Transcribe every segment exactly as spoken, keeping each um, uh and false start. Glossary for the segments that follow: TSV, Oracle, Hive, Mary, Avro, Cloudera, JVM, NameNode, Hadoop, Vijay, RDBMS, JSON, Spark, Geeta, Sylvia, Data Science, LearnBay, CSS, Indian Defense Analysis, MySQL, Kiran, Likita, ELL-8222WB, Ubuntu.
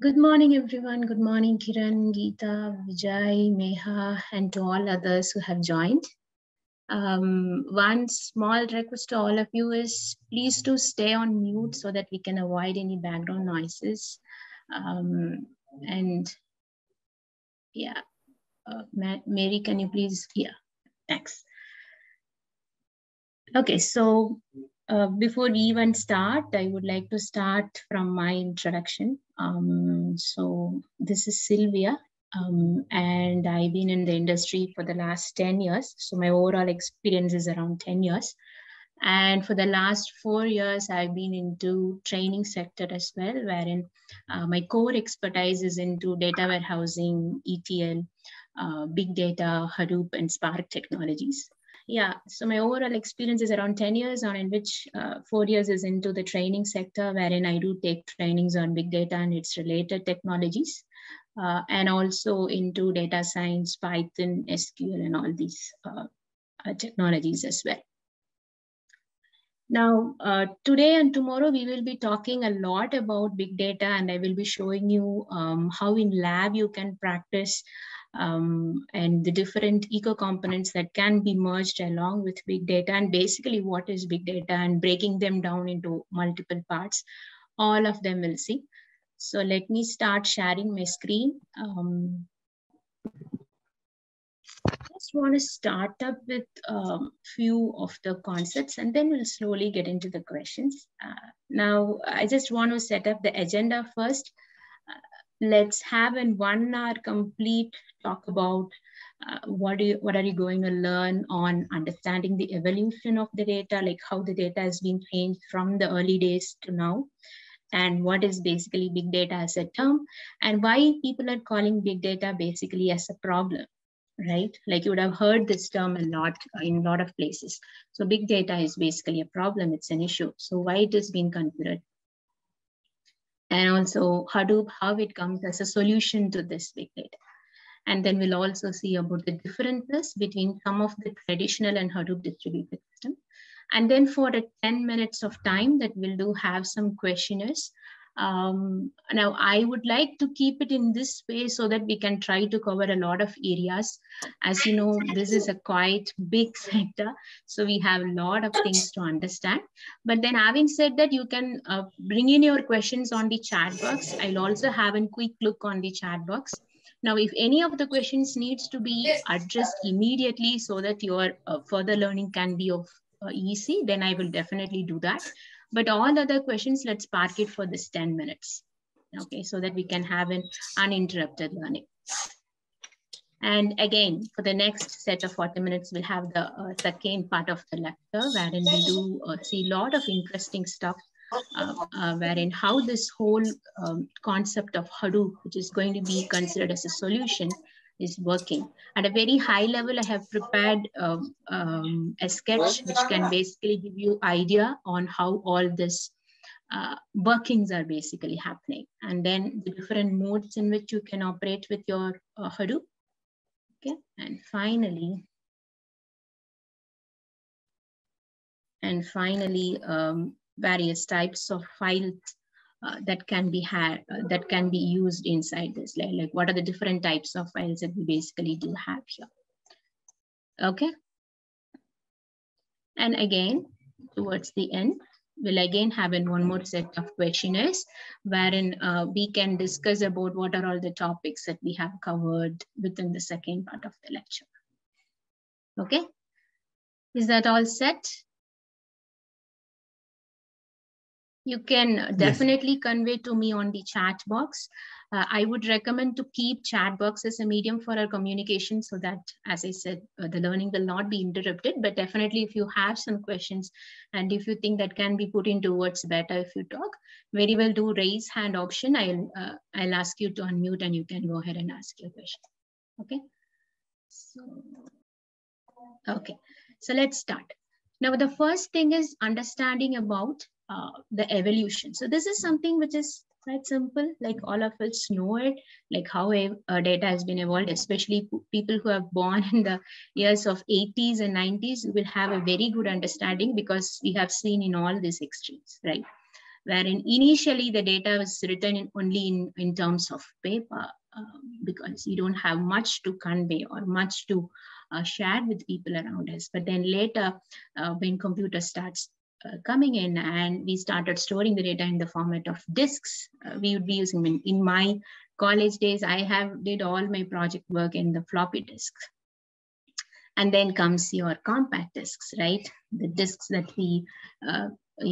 Good morning, everyone. Good morning, Kiran, Geeta, Vijay, Meha, and to all others who have joined. Um, one small request to all of you is please do stay on mute so that we can avoid any background noises. Um, and yeah, uh, Mary, can you please? Yeah, thanks. Okay, so uh, before we even start, I would like to start from my introduction. Um, so this is Sylvia, um, and I've been in the industry for the last ten years. So my overall experience is around ten years. And for the last four years, I've been into training sector as well, wherein uh, my core expertise is into data warehousing, E T L, uh, big data, Hadoop, and Spark technologies. Yeah, so my overall experience is around ten years, on in which uh, four years is into the training sector, wherein I do take trainings on big data and its related technologies, uh, and also into data science, Python, S Q L, and all these uh, uh, technologies as well. Now, uh, today and tomorrow, we will be talking a lot about big data, and I will be showing you um, how in lab you can practice Um, and the different eco components that can be merged along with big data, and basically what is big data and breaking them down into multiple parts. All of them we'll see. So let me start sharing my screen. Um, I just want to start up with a um, few of the concepts, and then we'll slowly get into the questions. Uh, now, I just want to set up the agenda first. Let's have in one hour complete talk about uh, what, do you, what are you going to learn on understanding the evolution of the data, like how the data has been changed from the early days to now, and what is basically big data as a term, and why people are calling big data basically as a problem, right? Like you would have heard this term a lot in a lot of places. So big data is basically a problem, it's an issue. So why it has been considered. And also Hadoop, how it comes as a solution to this big data. And then we'll also see about the differences between some of the traditional and Hadoop distributed system. And then for the ten minutes of time that we'll do have some questionnaires. Um, now I would like to keep it in this way so that we can try to cover a lot of areas. As you know, this is a quite big sector, so we have a lot of things to understand. But then having said that, you can uh, bring in your questions on the chat box. I'll also have a quick look on the chat box. Now, if any of the questions needs to be addressed immediately so that your uh, further learning can be of uh, easy, then I will definitely do that. But all other questions, let's park it for this ten minutes, okay, so that we can have an uninterrupted learning. And again, for the next set of forty minutes, we'll have the uh, second part of the lecture, wherein we do uh, see a lot of interesting stuff, uh, uh, wherein how this whole um, concept of Hadoop, which is going to be considered as a solution, is working. At a very high level, I have prepared um, um, a sketch which can basically give you idea on how all this uh, workings are basically happening, and then the different modes in which you can operate with your uh, Hadoop. Okay, and finally, and finally, um, various types of files Uh, that can be had, uh, that can be used inside this. Like, like what are the different types of files that we basically do have here. Okay. And again, towards the end, we'll again have in one more set of questionnaires, wherein uh, we can discuss about what are all the topics that we have covered within the second part of the lecture. Okay. Is that all set? You can definitely yes. Convey to me on the chat box. Uh, I would recommend to keep chat box as a medium for our communication so that, as I said, uh, the learning will not be interrupted, but definitely if you have some questions and if you think that can be put into words better if you talk, very well do raise hand option. I'll, uh, I'll ask you to unmute and you can go ahead and ask your question. Okay, so, okay. So let's start. Now, the first thing is understanding about Uh, the evolution. So this is something which is quite simple, like all of us know it, like how uh, data has been evolved, especially people who have born in the years of eighties and nineties will have a very good understanding because we have seen in all these extremes, right? wherein initially the data was written in only in, in terms of paper uh, because you don't have much to convey or much to uh, share with people around us. But then later uh, when computer starts Uh, coming in and we started storing the data in the format of disks, uh, we would be using in, in my college days. I have did all my project work in the floppy disks, and then comes your compact disks, right? The disks that we uh,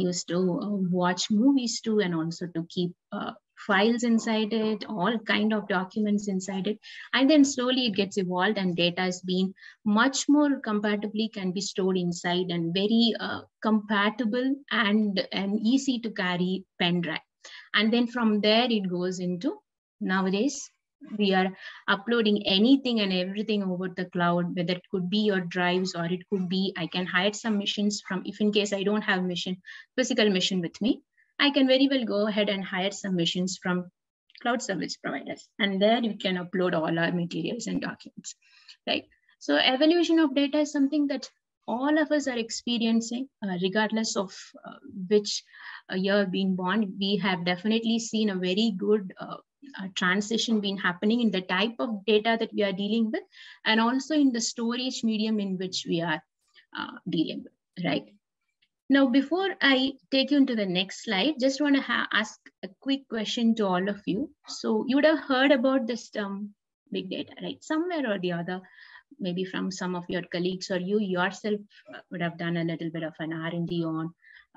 used to uh, watch movies to, and also to keep uh, files inside it, all kind of documents inside it. And then slowly it gets evolved and data has been much more compatibly can be stored inside and very uh, compatible and, and easy to carry pen drive. And then from there it goes into nowadays, we are uploading anything and everything over the cloud, whether it could be your drives or it could be, I can hire some machines from, if in case I don't have machine, physical machine with me, I can very well go ahead and hire some machines from cloud service providers. And there you can upload all our materials and documents, right? So evolution of data is something that all of us are experiencing, uh, regardless of uh, which uh, year being born. We have definitely seen a very good uh, uh, transition being happening in the type of data that we are dealing with, and also in the storage medium in which we are uh, dealing with, right? Now, before I take you into the next slide, just want to ask a quick question to all of you. So you would have heard about this term, big data, right? Somewhere or the other, maybe from some of your colleagues, or you yourself would have done a little bit of an R and D on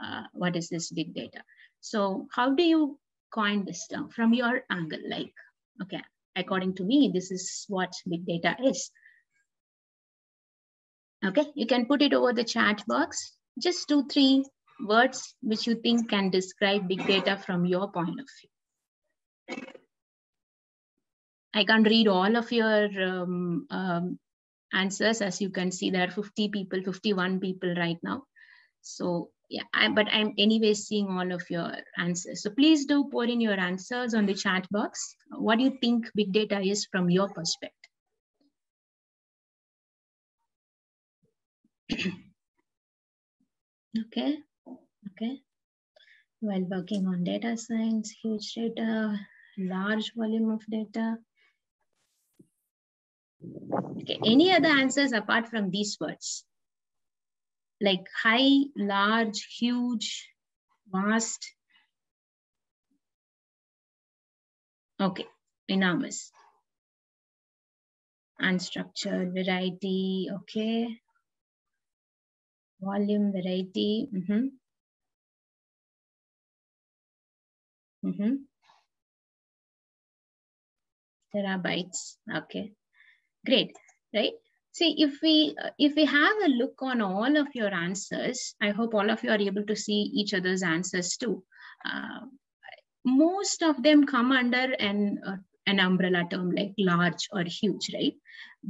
uh, what is this big data. So how do you coin this term from your angle? Like, okay, according to me, this is what big data is. Okay, you can put it over the chat box. Just two, three words which you think can describe big data from your point of view. I can't read all of your um, um, answers. As you can see, there are fifty people, fifty-one people right now. So yeah, I, but I'm anyway seeing all of your answers. So please do pour in your answers on the chat box. What do you think big data is from your perspective? Okay, okay. While working on data science, huge data, large volume of data. Okay, any other answers apart from these words? Like high, large, huge, vast. Okay, enormous. Unstructured, variety, okay. Volume, variety. Mm-hmm. Mm-hmm. Terabytes. Okay, great. Right. See, if we if we have a look on all of your answers, I hope all of you are able to see each other's answers too. Uh, most of them come under an uh, an umbrella term like large or huge, right?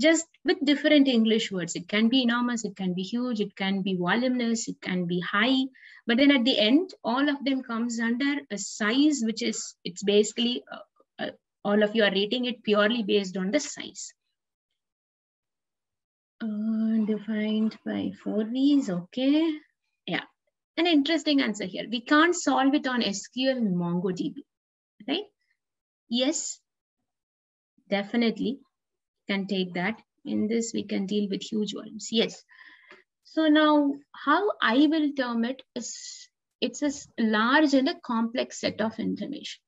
Just with different English words. It can be enormous, it can be huge, it can be voluminous, it can be high, but then at the end, all of them comes under a size, which is, it's basically, uh, uh, all of you are rating it purely based on the size. Uh, defined by four V's, okay. Yeah, an interesting answer here. We can't solve it on S Q L and MongoDB, right? Yes. Definitely can take that. In this, we can deal with huge volumes. Yes. So now how I will term it is, it's a large and a complex set of information.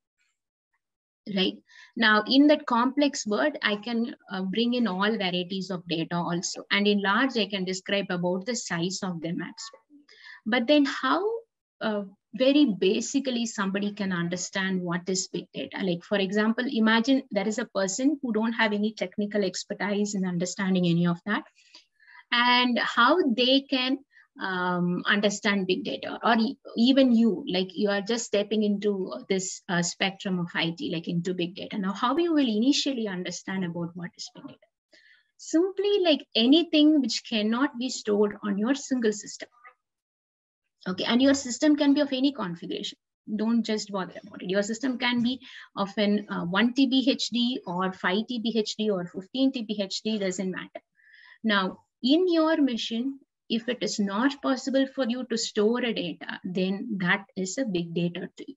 Right. Now in that complex word, I can uh, bring in all varieties of data also. And in large, I can describe about the size of them as well. But then how uh, very basically somebody can understand what is big data. Like for example, imagine there is a person who don't have any technical expertise in understanding any of that, and how they can um, understand big data, or even you, like you are just stepping into this uh, spectrum of I T, like into big data. Now, how you will initially understand about what is big data? Simply like anything which cannot be stored on your single system. Okay, and your system can be of any configuration. Don't just bother about it. Your system can be of an uh, one T B H D or five T B H D or fifteen T B H D, doesn't matter. Now, in your machine, if it is not possible for you to store a data, then that is a big data to you.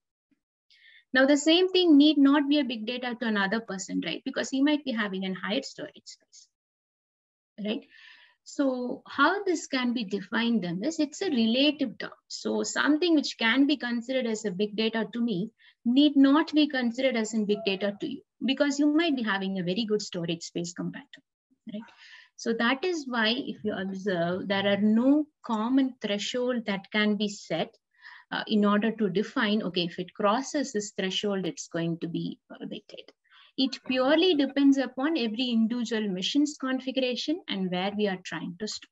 Now, the same thing need not be a big data to another person, right? Because he might be having an higher storage space, right? So how this can be defined then is it's a relative term. So something which can be considered as a big data to me need not be considered as in big data to you, because you might be having a very good storage space compared to me, right? So that is why, if you observe, there are no common threshold that can be set uh, in order to define, okay, if it crosses this threshold, it's going to be validated. It purely depends upon every individual machine's configuration and where we are trying to store.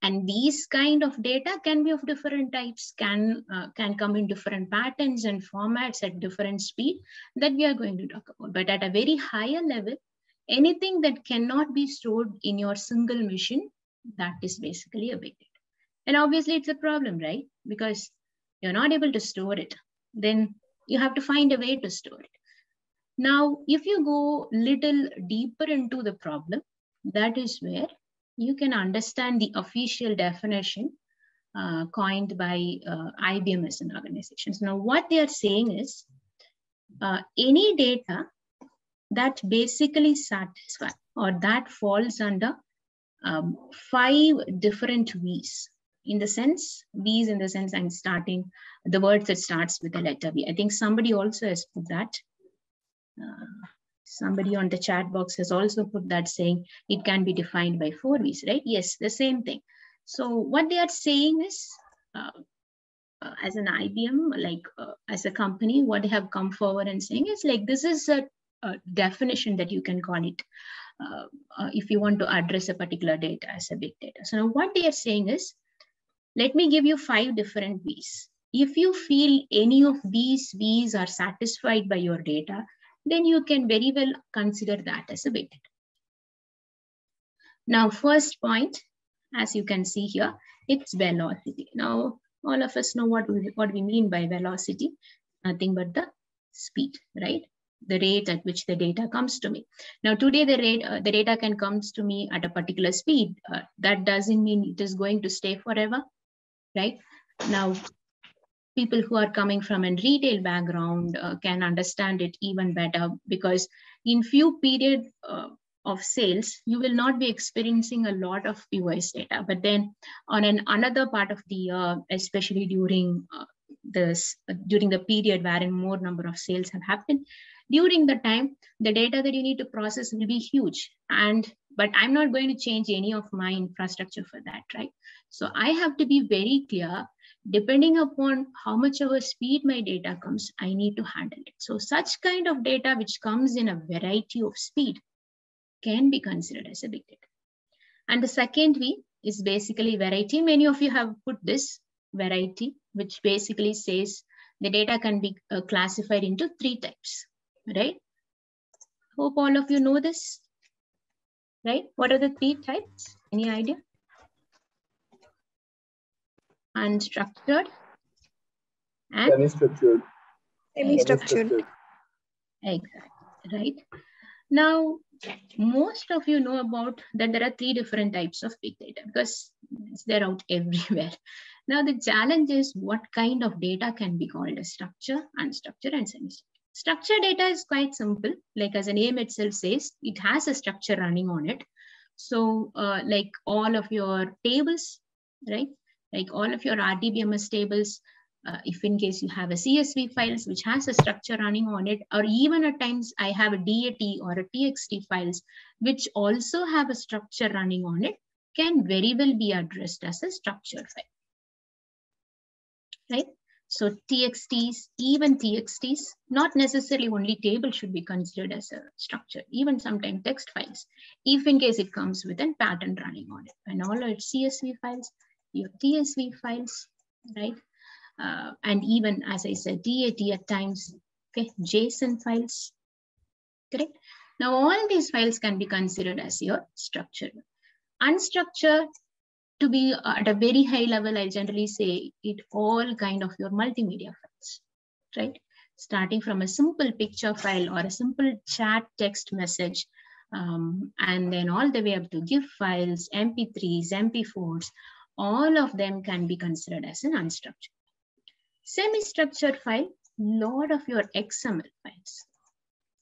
And these kind of data can be of different types, can, uh, can come in different patterns and formats at different speed that we are going to talk about. But at a very higher level, anything that cannot be stored in your single machine, that is basically a big data. And obviously it's a problem, right? Because you're not able to store it. Then you have to find a way to store it. Now, if you go little deeper into the problem, that is where you can understand the official definition uh, coined by uh, I B M as an organization. Now, what they are saying is uh, any data that basically satisfies or that falls under um, five different V's. In the sense, V's in the sense I'm starting, the words that starts with the letter V. I think somebody also has put that. Uh, somebody on the chat box has also put that, saying it can be defined by four V's, right? Yes, the same thing. So what they are saying is, uh, uh, as an I B M, like uh, as a company, what they have come forward and saying is like, this is a, a definition that you can call it uh, uh, if you want to address a particular data as a big data. So now what they are saying is, let me give you five different V's. If you feel any of these V's are satisfied by your data, then you can very well consider that as a big data. Now, first point, as you can see here, it's velocity. Now, all of us know what we, what we mean by velocity, nothing but the speed, right? The rate at which the data comes to me. Now, today the, rate, uh, the data can come to me at a particular speed. Uh, that doesn't mean it is going to stay forever, right? Now, people who are coming from a retail background uh, can understand it even better, because in few period uh, of sales, you will not be experiencing a lot of P O S data. But then on an another part of the year, especially during uh, this, uh, during the period wherein more number of sales have happened, during the time, the data that you need to process will be huge. And but I'm not going to change any of my infrastructure for that, right? So I have to be very clear. Depending upon how much of a speed my data comes, I need to handle it. So such kind of data which comes in a variety of speed can be considered as a big data. And the second V is basically variety. Many of you have put this variety, which basically says the data can be uh, classified into three types, right? Hope all of you know this, right? What are the three types? Any idea? Unstructured and semi-structured. Semi-structured. Exactly, right? Now, most of you know about that there are three different types of big data because they're out everywhere. Now, the challenge is what kind of data can be called as structure, unstructured, and semi-structured. Structured data is quite simple. Like as the name itself says, it has a structure running on it. So uh, like all of your tables, right? Like all of your R D B M S tables, uh, if in case you have a C S V files, which has a structure running on it, or even at times I have a D A T or a T X T files, which also have a structure running on it, can very well be addressed as a structured file, right? So T X Ts, even T X Ts, not necessarily only table should be considered as a structure, even sometimes text files, if in case it comes with a pattern running on it. And all of its C S V files, your T S V files, right? Uh, and even, as I said, D A T at times, okay, JSON files, correct? Now, all these files can be considered as your structure. Unstructured, to be at a very high level, I generally say it all kind of your multimedia files, right? Starting from a simple picture file or a simple chat text message um, and then all the way up to GIF files, M P threes, M P fours, all of them can be considered as an unstructured. Semi-structured file, lot of your X M L files,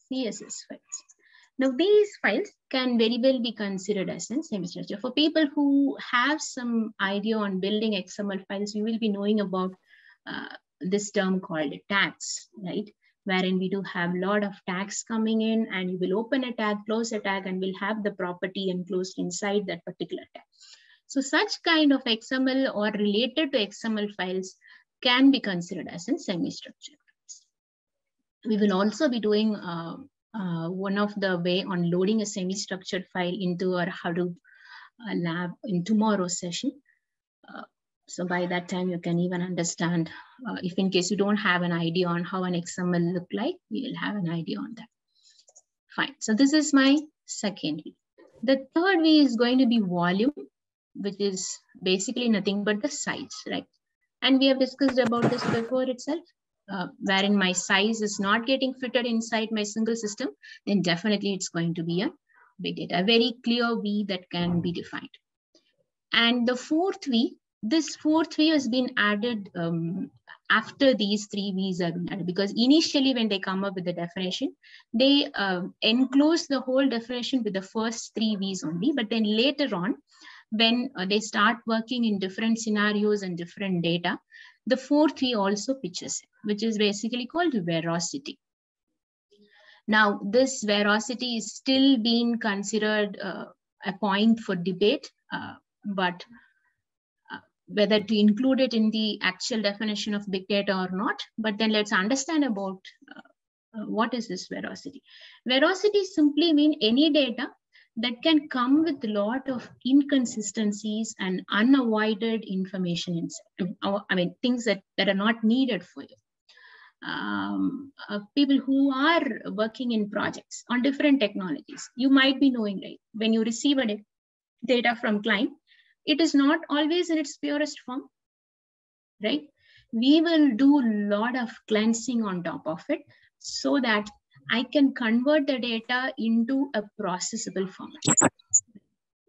C S S files. Now these files can very well be considered as in semi-structured. For people who have some idea on building X M L files, you will be knowing about uh, this term called tags, right? Wherein we do have a lot of tags coming in, and you will open a tag, close a tag, and we'll have the property enclosed inside that particular tag. So such kind of X M L or related to X M L files can be considered as in semi-structured. We will also be doing uh, uh, one of the way on loading a semi-structured file into our Hadoop uh, lab in tomorrow's session. Uh, so by that time, you can even understand uh, if in case you don't have an idea on how an X M L look like, you will have an idea on that. Fine, so this is my second V. The third V is going to be volume, which is basically nothing but the size, right? And we have discussed about this before itself, uh, wherein my size is not getting fitted inside my single system, then definitely it's going to be a big data, a very clear V that can be defined. And the fourth V, this fourth V has been added um, after these three V's are added, because initially when they come up with the definition, they uh, enclose the whole definition with the first three V's only, but then later on, when uh, they start working in different scenarios and different data, the fourth V also pitches in, which is basically called veracity. Now, this veracity is still being considered uh, a point for debate, uh, but uh, whether to include it in the actual definition of big data or not, but then let's understand about uh, what is this veracity. Veracity simply means any data that can come with a lot of inconsistencies and unavoided information inside. I mean, things that, that are not needed for you. Um, uh, people who are working in projects on different technologies, you might be knowing, right? When you receive a data from client, it is not always in its purest form, right? We will do a lot of cleansing on top of it so that I can convert the data into a processable format.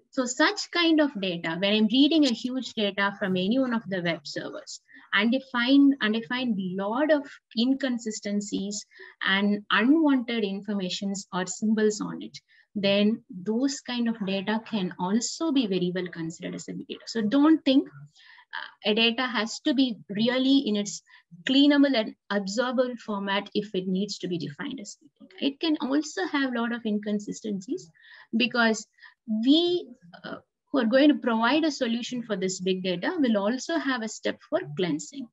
So such kind of data, when I'm reading a huge data from any one of the web servers, and I find and I find a lot of inconsistencies and unwanted informations or symbols on it, then those kind of data can also be very well considered as a big data. So don't think a data has to be really in its cleanable and observable format if it needs to be defined as big data. It can also have a lot of inconsistencies, because we uh, who are going to provide a solution for this big data will also have a step for cleansing.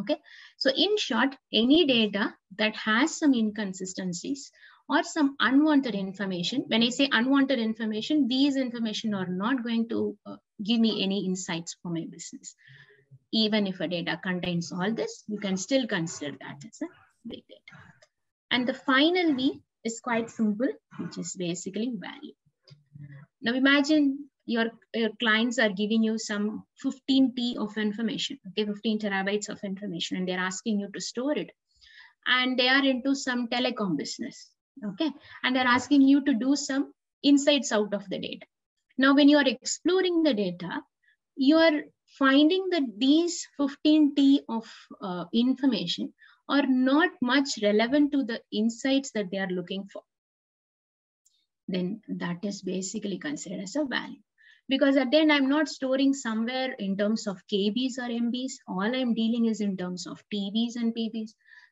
Okay, so in short, any data that has some inconsistencies or some unwanted information. When I say unwanted information, these information are not going to uh, give me any insights for my business. Even if a data contains all this, you can still consider that as a big data. And the final V is quite simple, which is basically value. Now imagine your, your clients are giving you some fifteen T of information, okay, fifteen terabytes of information, and they're asking you to store it. And they are into some telecom business. Okay, and they're asking you to do some insights out of the data. Now, when you are exploring the data, you are finding that these fifteen T of uh, information are not much relevant to the insights that they are looking for. Then that is basically considered as a value. Because at the end, I'm not storing somewhere in terms of K Bs or M Bs. All I'm dealing is in terms of T Bs and P Bs.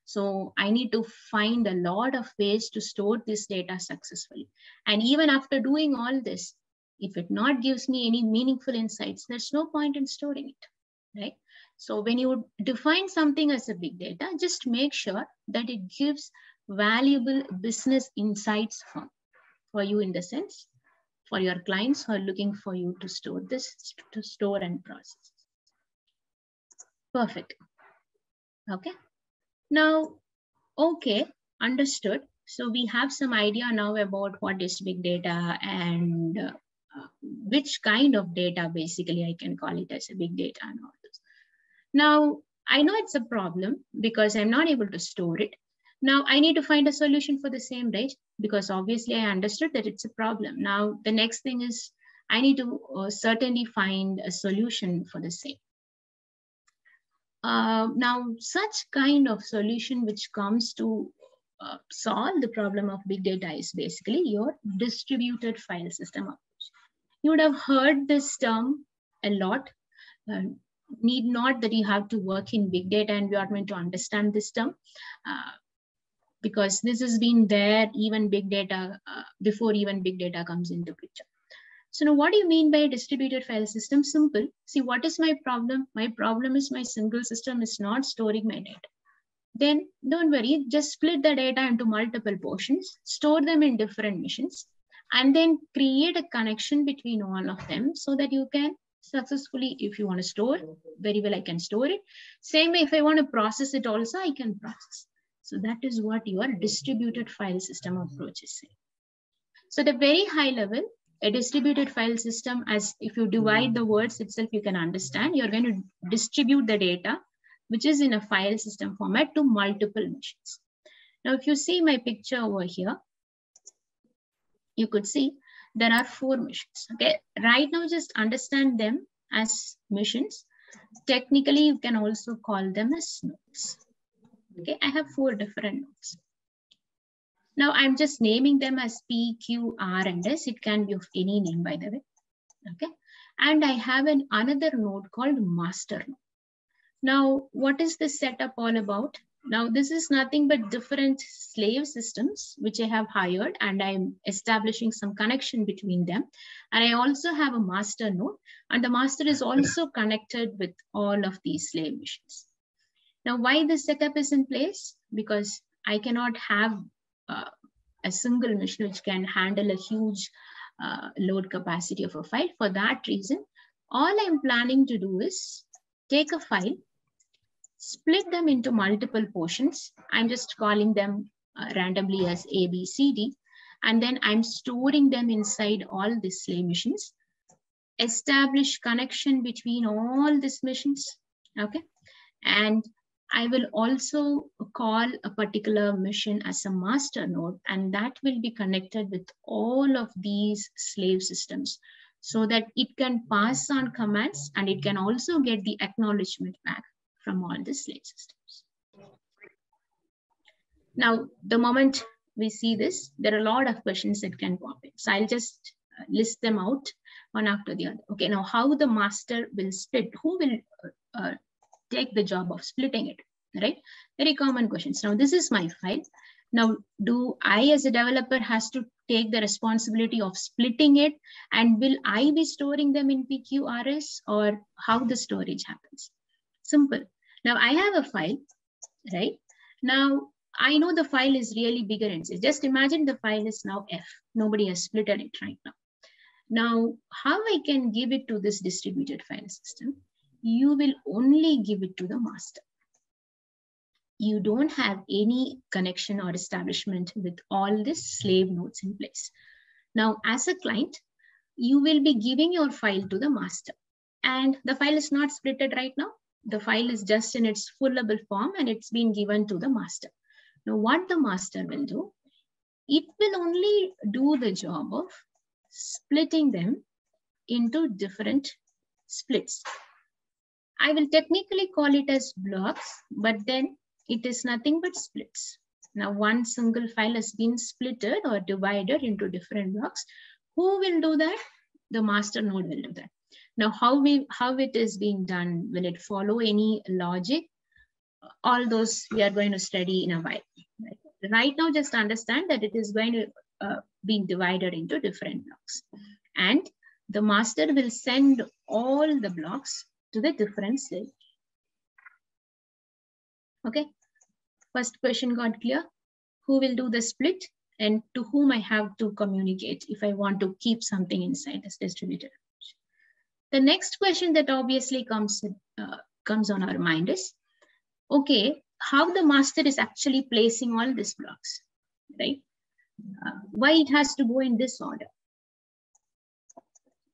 So I need to find a lot of ways to store this data successfully. And even after doing all this, if it not gives me any meaningful insights, there's no point in storing it, right? So when you define something as a big data, just make sure that it gives valuable business insights for, for you, in the sense, for your clients who are looking for you to store this, to store and process. Perfect, okay? Now, okay, understood. So we have some idea now about what is big data and uh, which kind of data, basically, I can call it as a big data and all this. Now, I know it's a problem because I'm not able to store it. Now I need to find a solution for the same, right? Because obviously I understood that it's a problem. Now the next thing is I need to uh, certainly find a solution for the same. Uh, now, such kind of solution which comes to uh, solve the problem of big data is basically your distributed file system approach. You would have heard this term a lot. Uh, need not that you have to work in big data environment to understand this term, uh, because this has been there even big data uh, before even big data comes into picture. So now what do you mean by distributed file system? Simple. See, what is my problem? My problem is my single system is not storing my data. Then don't worry, just split the data into multiple portions, store them in different missions, and then create a connection between all of them so that you can successfully, if you want to store, very well, I can store it. Same way, if I want to process it also, I can process. So that is what your distributed file system approach is saying. So at a very high level, a distributed file system, as if you divide the words itself, you can understand, you're going to distribute the data, which is in a file system format, to multiple machines. Now, if you see my picture over here, you could see there are four missions. Okay, right now just understand them as missions. Technically, you can also call them as nodes. Okay, I have four different nodes. Now I'm just naming them as P, Q, R, and S. It can be of any name, by the way. Okay, and I have an another node called master node. Now, what is this setup all about? Now, this is nothing but different slave systems which I have hired, and I'm establishing some connection between them. And I also have a master node, and the master is also connected with all of these slave machines. Now, why this setup is in place? Because I cannot have uh, a single machine which can handle a huge uh, load capacity of a file. For that reason, all I'm planning to do is take a file, split them into multiple portions. I'm just calling them uh, randomly as A, B, C, D. And then I'm storing them inside all these slave machines. Establish connection between all these machines. Okay. And I will also call a particular mission as a master node. And that will be connected with all of these slave systems, so that it can pass on commands and it can also get the acknowledgement back from all the slave systems. Now, the moment we see this, there are a lot of questions that can pop in. So I'll just list them out one after the other. Okay, now how the master will split, who will uh, take the job of splitting it, right? Very common questions. Now, this is my file. Now, do I as a developer has to take the responsibility of splitting it? And will I be storing them in P Q R S, or how the storage happens? Simple. Now I have a file, right? Now I know the file is really bigger in size. Just imagine the file is now F. Nobody has split it right now. Now, how I can give it to this distributed file system? You will only give it to the master. You don't have any connection or establishment with all these slave nodes in place. Now, as a client, you will be giving your file to the master, and the file is not splitted right now. The file is just in its fullable form and it's been given to the master. Now, what the master will do, it will only do the job of splitting them into different splits. I will technically call it as blocks, but then it is nothing but splits. Now, one single file has been splitted or divided into different blocks. Who will do that? The master node will do that. Now, how we how it is being done, will it follow any logic? All those we are going to study in a while. Right, right now, just understand that it is going to uh, be divided into different blocks. And the master will send all the blocks to the different slave. Okay, first question got clear. Who will do the split and to whom I have to communicate if I want to keep something inside this distributed? The next question that obviously comes, uh, comes on our mind is, okay, how the master is actually placing all these blocks, right? Uh, why it has to go in this order?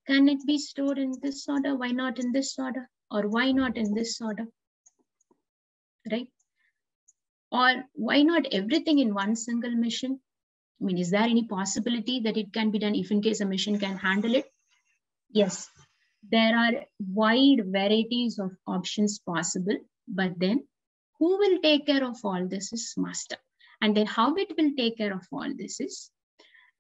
Can it be stored in this order? Why not in this order? Or why not in this order, right? Or why not everything in one single mission? I mean, is there any possibility that it can be done if in case a mission can handle it? Yes, there are wide varieties of options possible, but then who will take care of all this is master. And then how it will take care of all this is,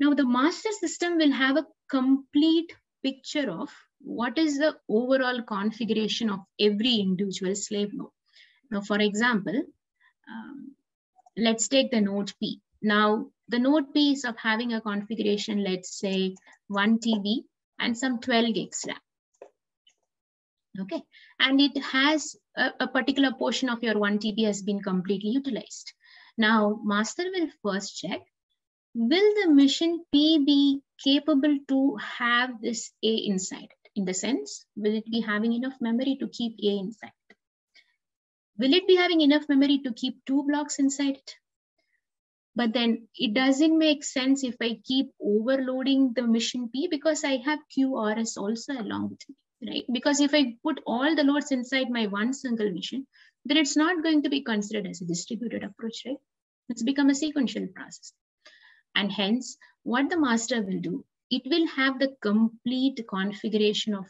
now the master system will have a complete picture of what is the overall configuration of every individual slave node. Now, for example, um, let's take the node P. Now, the node P is of having a configuration, let's say one T B and some twelve gigs RAM. Okay, and it has a, a particular portion of your one T B has been completely utilized. Now, master will first check, will the mission P be capable to have this A inside it? In the sense, will it be having enough memory to keep A inside it? Will it be having enough memory to keep two blocks inside it? But then it doesn't make sense if I keep overloading the mission P because I have Q R S also along with me, right? Because if I put all the loads inside my one single mission, then it's not going to be considered as a distributed approach, right? It's become a sequential process. And hence, what the master will do, it will have the complete configuration of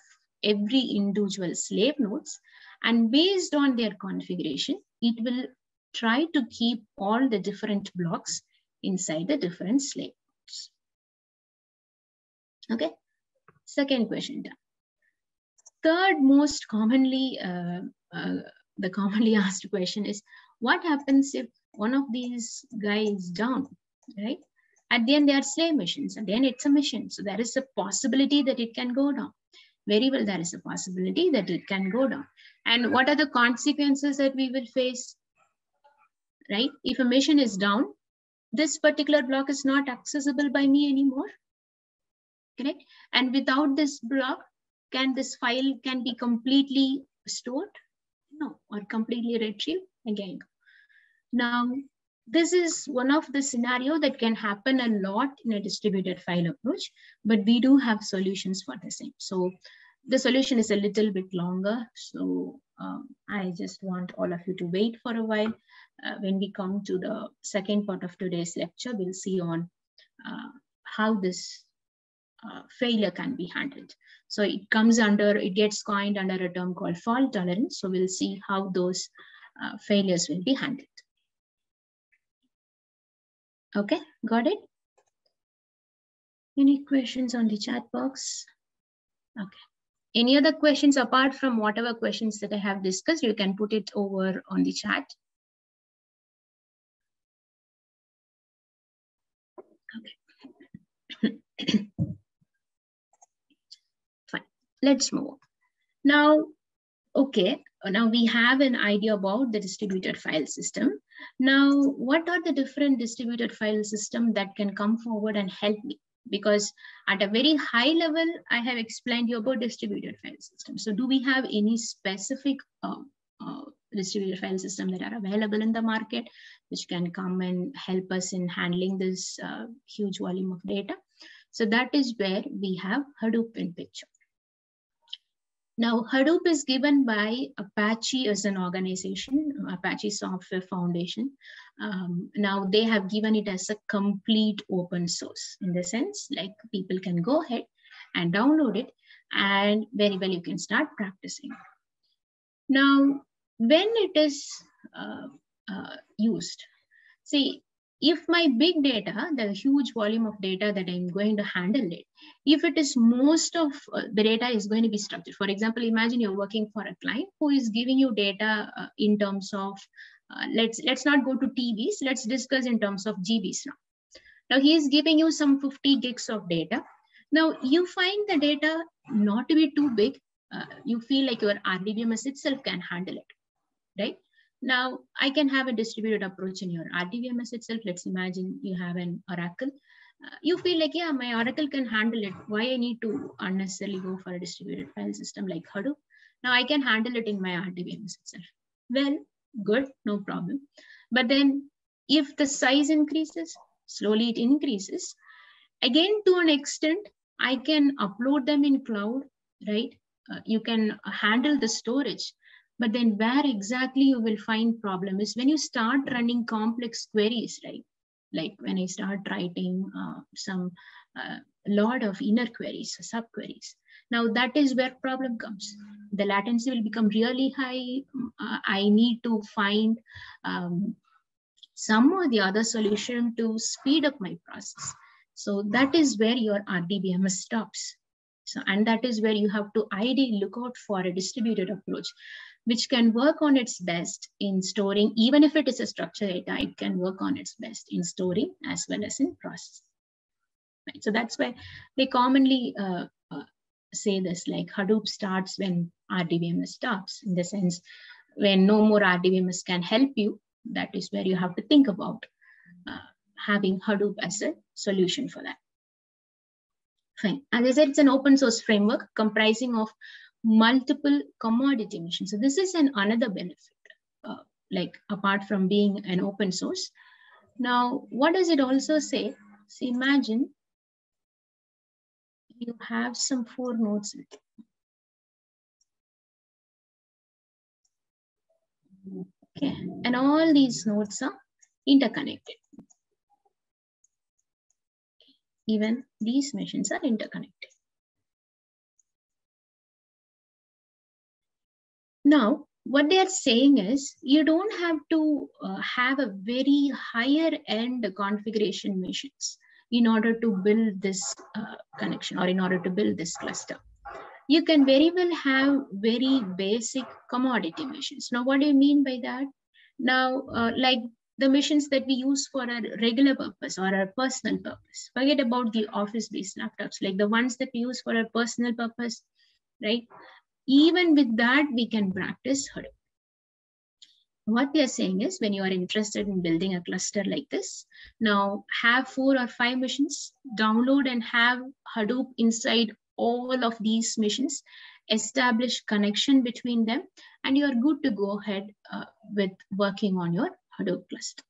every individual slave nodes. And based on their configuration, it will try to keep all the different blocks inside the different slave nodes. Okay, second question done. Third most commonly, uh, uh, the commonly asked question is, what happens if one of these guys is down, right? At the end, they are slave missions. At the end, it's a mission. So there is a possibility that it can go down. Very well, there is a possibility that it can go down. And what are the consequences that we will face, right? If a mission is down, this particular block is not accessible by me anymore, correct? And without this block, can this file can be completely stored? No, or completely retrieved? Again. Now, this is one of the scenario that can happen a lot in a distributed file approach, but we do have solutions for the same. So the solution is a little bit longer. So um, I just want all of you to wait for a while. Uh, when we come to the second part of today's lecture, we'll see on uh, how this uh, failure can be handled. So it comes under, it gets coined under a term called fault tolerance. So we'll see how those uh, failures will be handled. Okay, got it? Any questions on the chat box? Okay. Any other questions apart from whatever questions that I have discussed, you can put it over on the chat. Okay. Fine, let's move on. Now, okay. Now we have an idea about the distributed file system. Now, what are the different distributed file systems that can come forward and help me? Because at a very high level, I have explained you about distributed file system. So do we have any specific uh, uh, distributed file system that are available in the market, which can come and help us in handling this uh, huge volume of data? So that is where we have Hadoop in picture. Now, Hadoop is given by Apache as an organization, Apache Software Foundation. Um, now, they have given it as a complete open source in the sense like people can go ahead and download it and very well you can start practicing. Now, when it is uh, uh, used, see, if my big data, the huge volume of data that I'm going to handle it, if it is most of the data is going to be structured. For example, imagine you're working for a client who is giving you data uh, in terms of, uh, let's, let's not go to T Bs, let's discuss in terms of G Bs now. Now he is giving you some fifty gigs of data. Now you find the data not to be too big. Uh, you feel like your R D B M S itself can handle it, right? Now, I can have a distributed approach in your R D B M S itself. Let's imagine you have an Oracle. Uh, you feel like, yeah, my Oracle can handle it. Why I need to unnecessarily go for a distributed file system like Hadoop? Now I can handle it in my R D B M S itself. Well, good, no problem. But then if the size increases, slowly it increases. Again, to an extent, I can upload them in cloud, right? Uh, you can handle the storage. But then where exactly you will find problem is when you start running complex queries, right? Like when I start writing uh, some uh, lot of inner queries, subqueries. Now that is where problem comes. The latency will become really high. Uh, I need to find um, some or the other solution to speed up my process. So that is where your R D B M S stops. So, and that is where you have to ideally look out for a distributed approach, which can work on its best in storing, even if it is a structured data, it can work on its best in storing as well as in process. Right? So that's why they commonly uh, uh, say this, like Hadoop starts when R D B M S stops, in the sense when no more R D B M S can help you, that is where you have to think about uh, having Hadoop as a solution for that. Fine. As I said, it's an open source framework comprising of multiple commodity missions. So this is an another benefit, uh, like apart from being an open source. Now, what does it also say? So imagine you have some four nodes. Okay, and all these nodes are interconnected. Even these machines are interconnected. Now, what they are saying is you don't have to uh, have a very higher end configuration machines in order to build this uh, connection or in order to build this cluster. You can very well have very basic commodity machines. Now, what do you mean by that? Now, uh, like the machines that we use for our regular purpose or our personal purpose. Forget about the office-based laptops, like the ones that we use for our personal purpose, right? Even with that, we can practice Hadoop. What they are saying is when you are interested in building a cluster like this, now have four or five machines, download and have Hadoop inside all of these machines, establish connection between them, and you are good to go ahead uh, with working on your Hadoop cluster.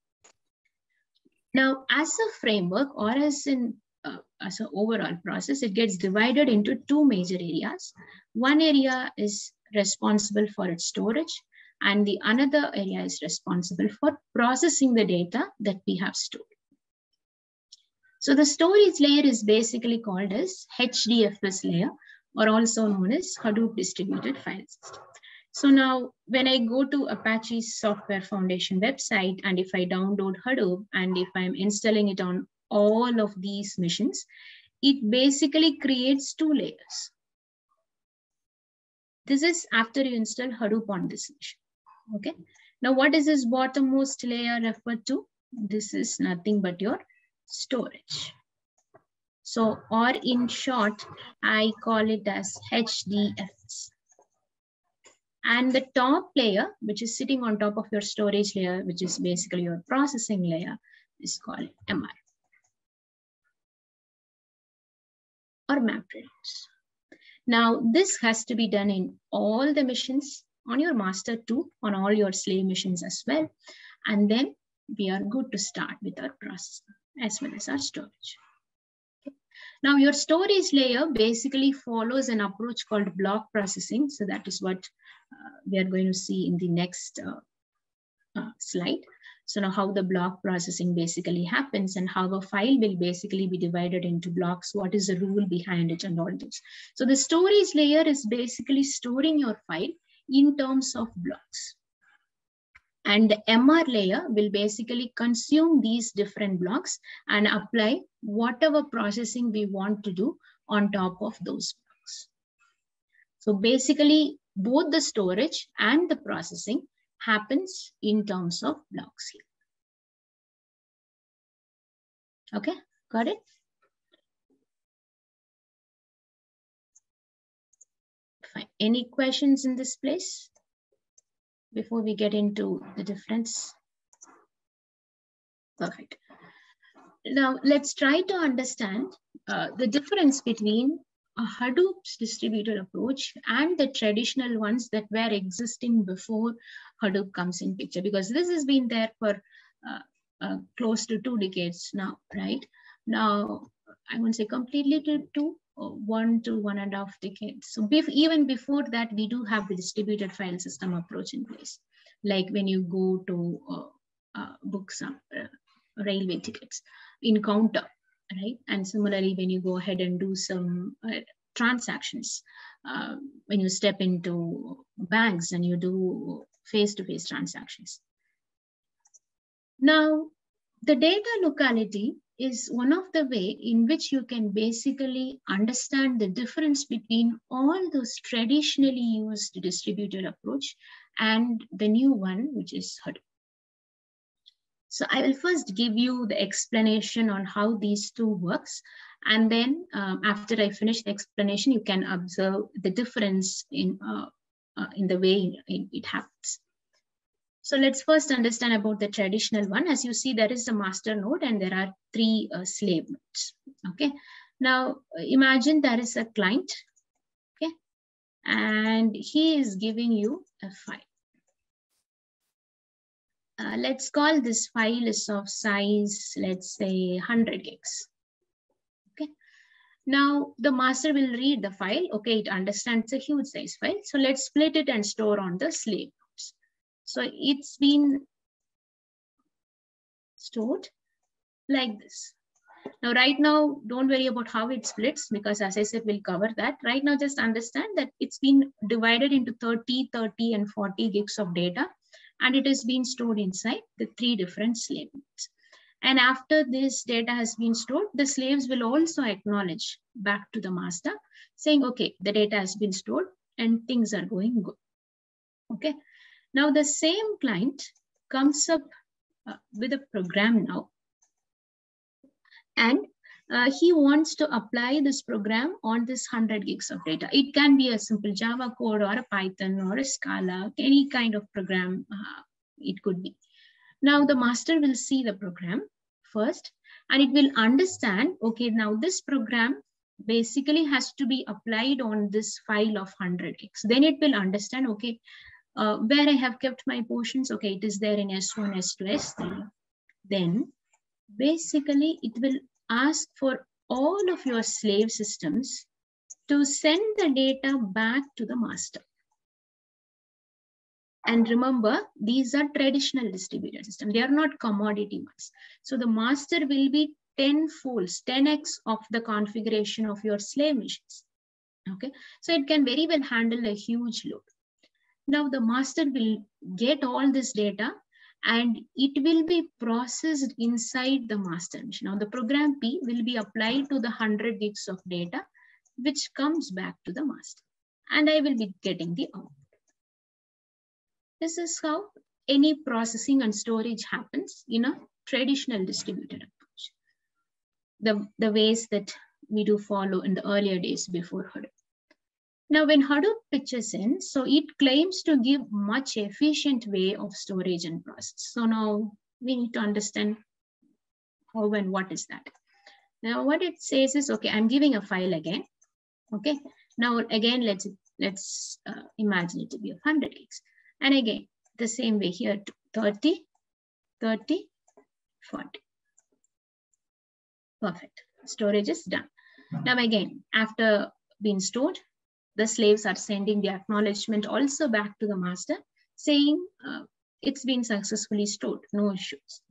Now, as a framework or as an uh, as an overall process, it gets divided into two major areas. One area is responsible for its storage, and the another area is responsible for processing the data that we have stored. So the storage layer is basically called as H D F S layer, or also known as Hadoop Distributed File System. So now when I go to Apache's Software Foundation website, and if I download Hadoop, and if I'm installing it on all of these machines, it basically creates two layers. This is after you install Hadoop on this machine, okay? Now, what is this bottommost layer referred to? This is nothing but your storage. So, or in short, I call it as H D F S. And the top layer, which is sitting on top of your storage layer, which is basically your processing layer, is called M R. Or MapReduce. Now, this has to be done in all the machines, on your master too, on all your slave machines as well. And then we are good to start with our process as well as our storage. Now, your storage layer basically follows an approach called block processing. So that is what uh, we are going to see in the next uh, uh, slide. So now how the block processing basically happens and how a file will basically be divided into blocks, what is the rule behind it and all this. So the storage layer is basically storing your file in terms of blocks. And the M R layer will basically consume these different blocks and apply whatever processing we want to do on top of those blocks. So basically, both the storage and the processing happens in terms of blocks here. Okay, got it? Fine. Any questions in this place before we get into the difference? Perfect. Now let's try to understand uh, the difference between a Hadoop's distributed approach and the traditional ones that were existing before Hadoop comes in picture, because this has been there for uh, uh, close to two decades now, right? Now, I won't say completely to two, one to one and a half decades. So bef even before that, we do have the distributed file system approach in place. Like when you go to uh, uh, book some uh, railway tickets in counter, right? And similarly, when you go ahead and do some uh, transactions, uh, when you step into banks and you do face-to-face transactions. Now, the data locality is one of the way in which you can basically understand the difference between all those traditionally used distributed approach and the new one, which is Hadoop. So I will first give you the explanation on how these two works. And then um, after I finish the explanation, you can observe the difference in, uh, uh, in the way it, it happens. So let's first understand about the traditional one. As you see, there is a master node and there are three uh, slave nodes, okay? Now imagine there is a client, okay? And he is giving you a file. Uh, let's call this file is of size, let's say one hundred gigs, okay? Now the master will read the file, okay? It understands a huge size file. So let's split it and store on the slave. So it's been stored like this. Now, right now, don't worry about how it splits because as I said, we'll cover that. Right now, just understand that it's been divided into thirty, thirty, and forty gigs of data, and it has been stored inside the three different slave nodes. And after this data has been stored, the slaves will also acknowledge back to the master saying, okay, the data has been stored and things are going good, okay? Now the same client comes up uh, with a program now, and uh, he wants to apply this program on this one hundred gigs of data. It can be a simple Java code or a Python or a Scala, any kind of program uh, it could be. Now the master will see the program first and it will understand, okay, now this program basically has to be applied on this file of one hundred gigs. Then it will understand, okay, Uh, where I have kept my portions, okay, it is there in S one, S two, S three. Then basically it will ask for all of your slave systems to send the data back to the master. And remember, these are traditional distributed systems. They are not commodity ones. So the master will be ten folds, ten X of the configuration of your slave machines. Okay, so it can very well handle a huge load. Now the master will get all this data and it will be processed inside the master machine. Now the program P will be applied to the one hundred gigs of data, which comes back to the master, and I will be getting the output. This is how any processing and storage happens in a traditional distributed approach, the, the ways that we do follow in the earlier days before Hadoop. Now, when Hadoop pitches in, so it claims to give much efficient way of storage and process. So now we need to understand how and what is that. Now, what it says is, okay, I'm giving a file again. Okay, now again, let's let's uh, imagine it to be one hundred gigs. And again, the same way here, thirty, thirty, forty. Perfect, storage is done. Now again, after being stored, the slaves are sending the acknowledgement also back to the master saying uh, it's been successfully stored, no issues.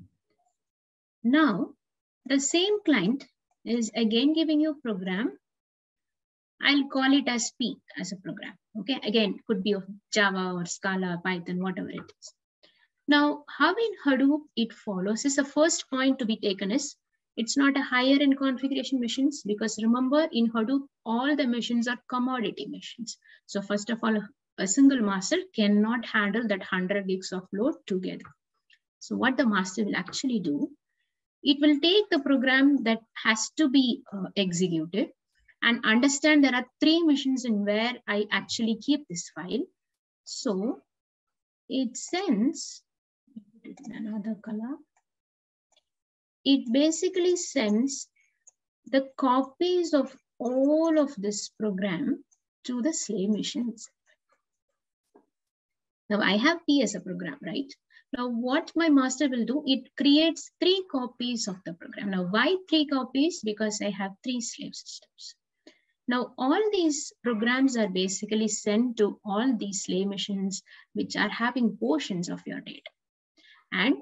Now, the same client is again giving you a program. I'll call it as P as a program, okay? Again, could be of Java or Scala, Python, whatever it is. Now, how in Hadoop it follows is the first point to be taken is it's not a higher end configuration machines because remember in Hadoop, all the machines are commodity machines. So first of all, a single master cannot handle that one hundred gigs of load together. So what the master will actually do, it will take the program that has to be uh, executed and understand there are three machines in where I actually keep this file. So it sends, put it in another color. It basically sends the copies of all of this program to the slave machines. Now I have P as a program, right? Now what my master will do, it creates three copies of the program. Now why three copies? Because I have three slave systems. Now, all these programs are basically sent to all these slave machines, which are having portions of your data. And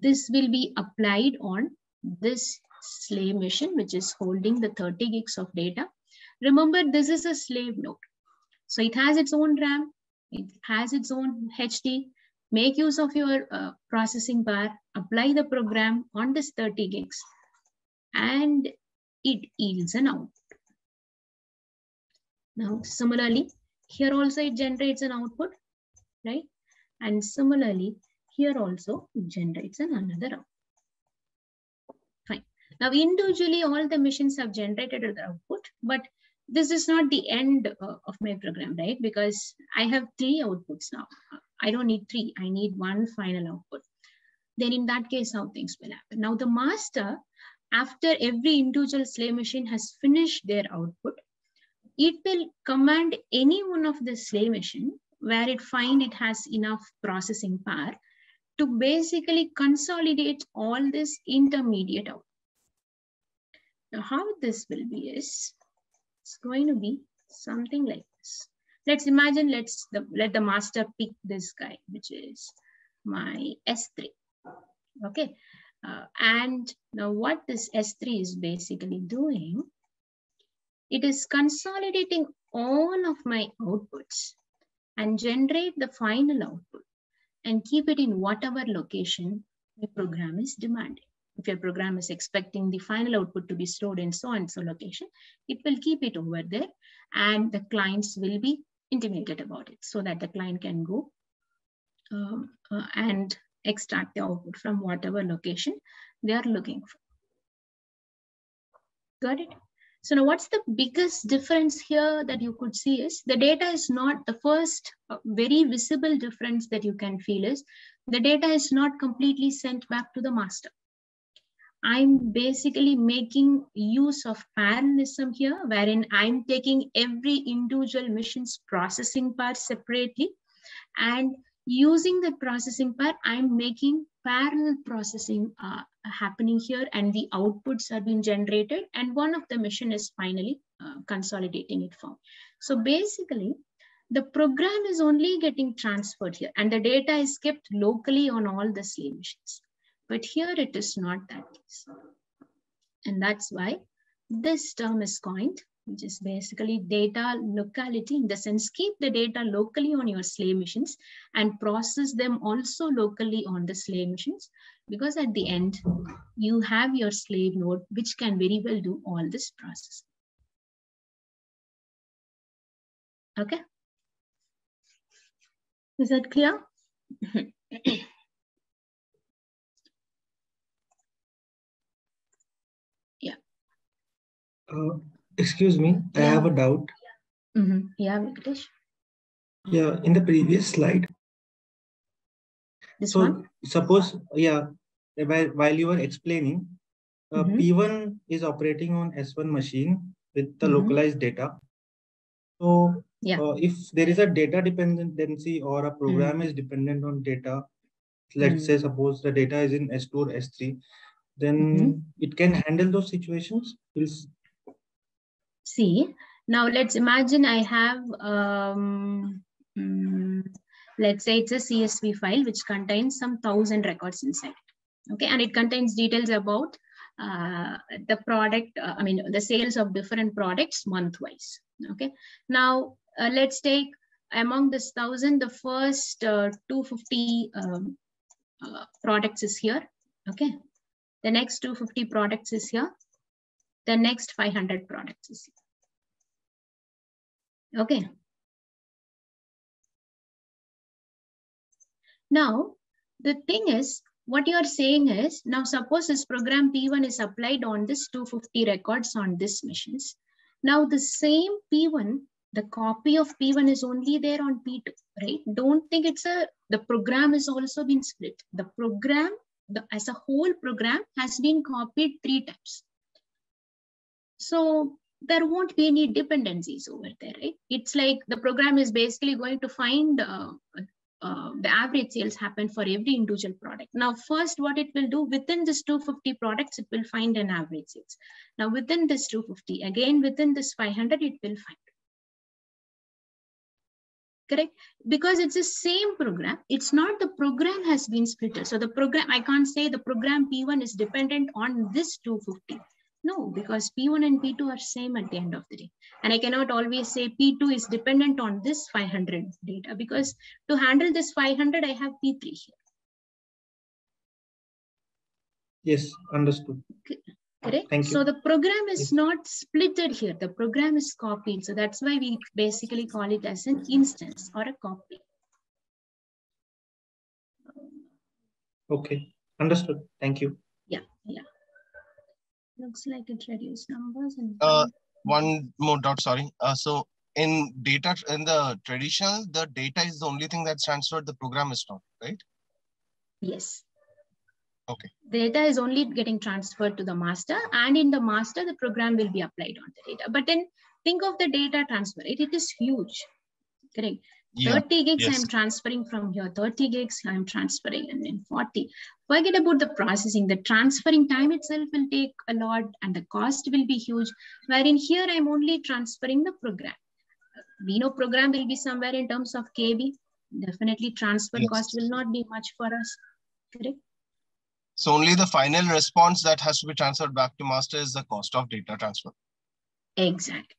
this will be applied on this slave machine, which is holding the thirty gigs of data. Remember, this is a slave node. So it has its own RAM, it has its own H D. Make use of your uh, processing power, apply the program on this thirty gigs, and it yields an output. Now, similarly, here also it generates an output, right? And similarly, here also it generates an another output. Fine. Now, individually, all the machines have generated an output, but this is not the end uh, of my program, right? Because I have three outputs now. I don't need three, I need one final output. Then in that case, how things will happen. Now the master, after every individual slave machine has finished their output, it will command any one of the slave machine where it finds it has enough processing power to basically consolidate all this intermediate output. Now how this will be is, it's going to be something like this. Let's imagine, let's the, let the master pick this guy, which is my S three, okay? Uh, and now what this S three is basically doing, it is consolidating all of my outputs and generate the final output and keep it in whatever location the program is demanding. If your program is expecting the final output to be stored in so and so location, it will keep it over there and the clients will be intimated about it so that the client can go um, uh, and extract the output from whatever location they are looking for. Got it? So now what's the biggest difference here that you could see is the data is not, the first very visible difference that you can feel is the data is not completely sent back to the master. I'm basically making use of parallelism here, wherein I'm taking every individual mission's processing part separately and using the processing part, I'm making parallel processing uh, happening here and the outputs are being generated and one of the mission is finally uh, consolidating it from. So basically, the program is only getting transferred here and the data is kept locally on all the slave machines. But here it is not that case. And that's why this term is coined, which is basically data locality in the sense, keep the data locally on your slave machines and process them also locally on the slave machines, because at the end, you have your slave node, which can very well do all this process. Okay. Is that clear? Uh, excuse me, yeah. I have a doubt. Mm-hmm. Yeah, Vikitesh. Yeah, in the previous slide. This so one? Suppose, yeah, while, while you were explaining, uh, mm-hmm. P one is operating on S one machine with the mm-hmm. localized data. So yeah. uh, if there is a data dependency or a program mm-hmm. is dependent on data, let's mm-hmm. say suppose the data is in S two or S three, then mm-hmm. it can handle those situations. We'll see, now let's imagine I have, um, mm, let's say it's a C S V file which contains some thousand records inside. Okay, and it contains details about uh, the product, uh, I mean, the sales of different products month-wise. Okay, now uh, let's take among this thousand, the first uh, two hundred fifty um, uh, products is here. Okay, the next two hundred fifty products is here. The next five hundred products is here. Okay. Now, the thing is, what you are saying is, now suppose this program P one is applied on this two hundred fifty records on these machines. Now the same P one, the copy of P one is only there on P two, right? Don't think it's a, the program is also been split. The program, the, as a whole program has been copied three times. So there won't be any dependencies over there, right? It's like the program is basically going to find uh, uh, the the average sales happen for every individual product. Now, first, what it will do within this two hundred fifty products, it will find an average sales. Now, within this two hundred fifty, again, within this five hundred, it will find. Correct? Because it's the same program. It's not the program has been split. So the program, I can't say the program P one is dependent on this two hundred fifty. No, because P one and P two are same at the end of the day. And I cannot always say P two is dependent on this five hundred data, because to handle this five hundred, I have P three here. Yes, understood. Correct? Thank you. So the program is yes. not splitted here. The program is copied. So that's why we basically call it as an instance or a copy. Okay, understood. Thank you. Yeah, yeah. Looks like it reduced numbers. And uh, one more dot, sorry. Uh, so in data, in the traditional, the data is the only thing that's transferred, the program is not, right? Yes. Okay. The data is only getting transferred to the master, and in the master, the program will be applied on the data. But then think of the data transfer, it, it is huge. Correct. Yeah. thirty gigs yes. I'm transferring from here, thirty gigs I'm transferring, and then forty. Forget about the processing, the transferring time itself will take a lot and the cost will be huge. Wherein here I'm only transferring the program. We know program will be somewhere in terms of K B. Definitely transfer yes. cost will not be much for us. Correct? So only the final response that has to be transferred back to master is the cost of data transfer. Exactly.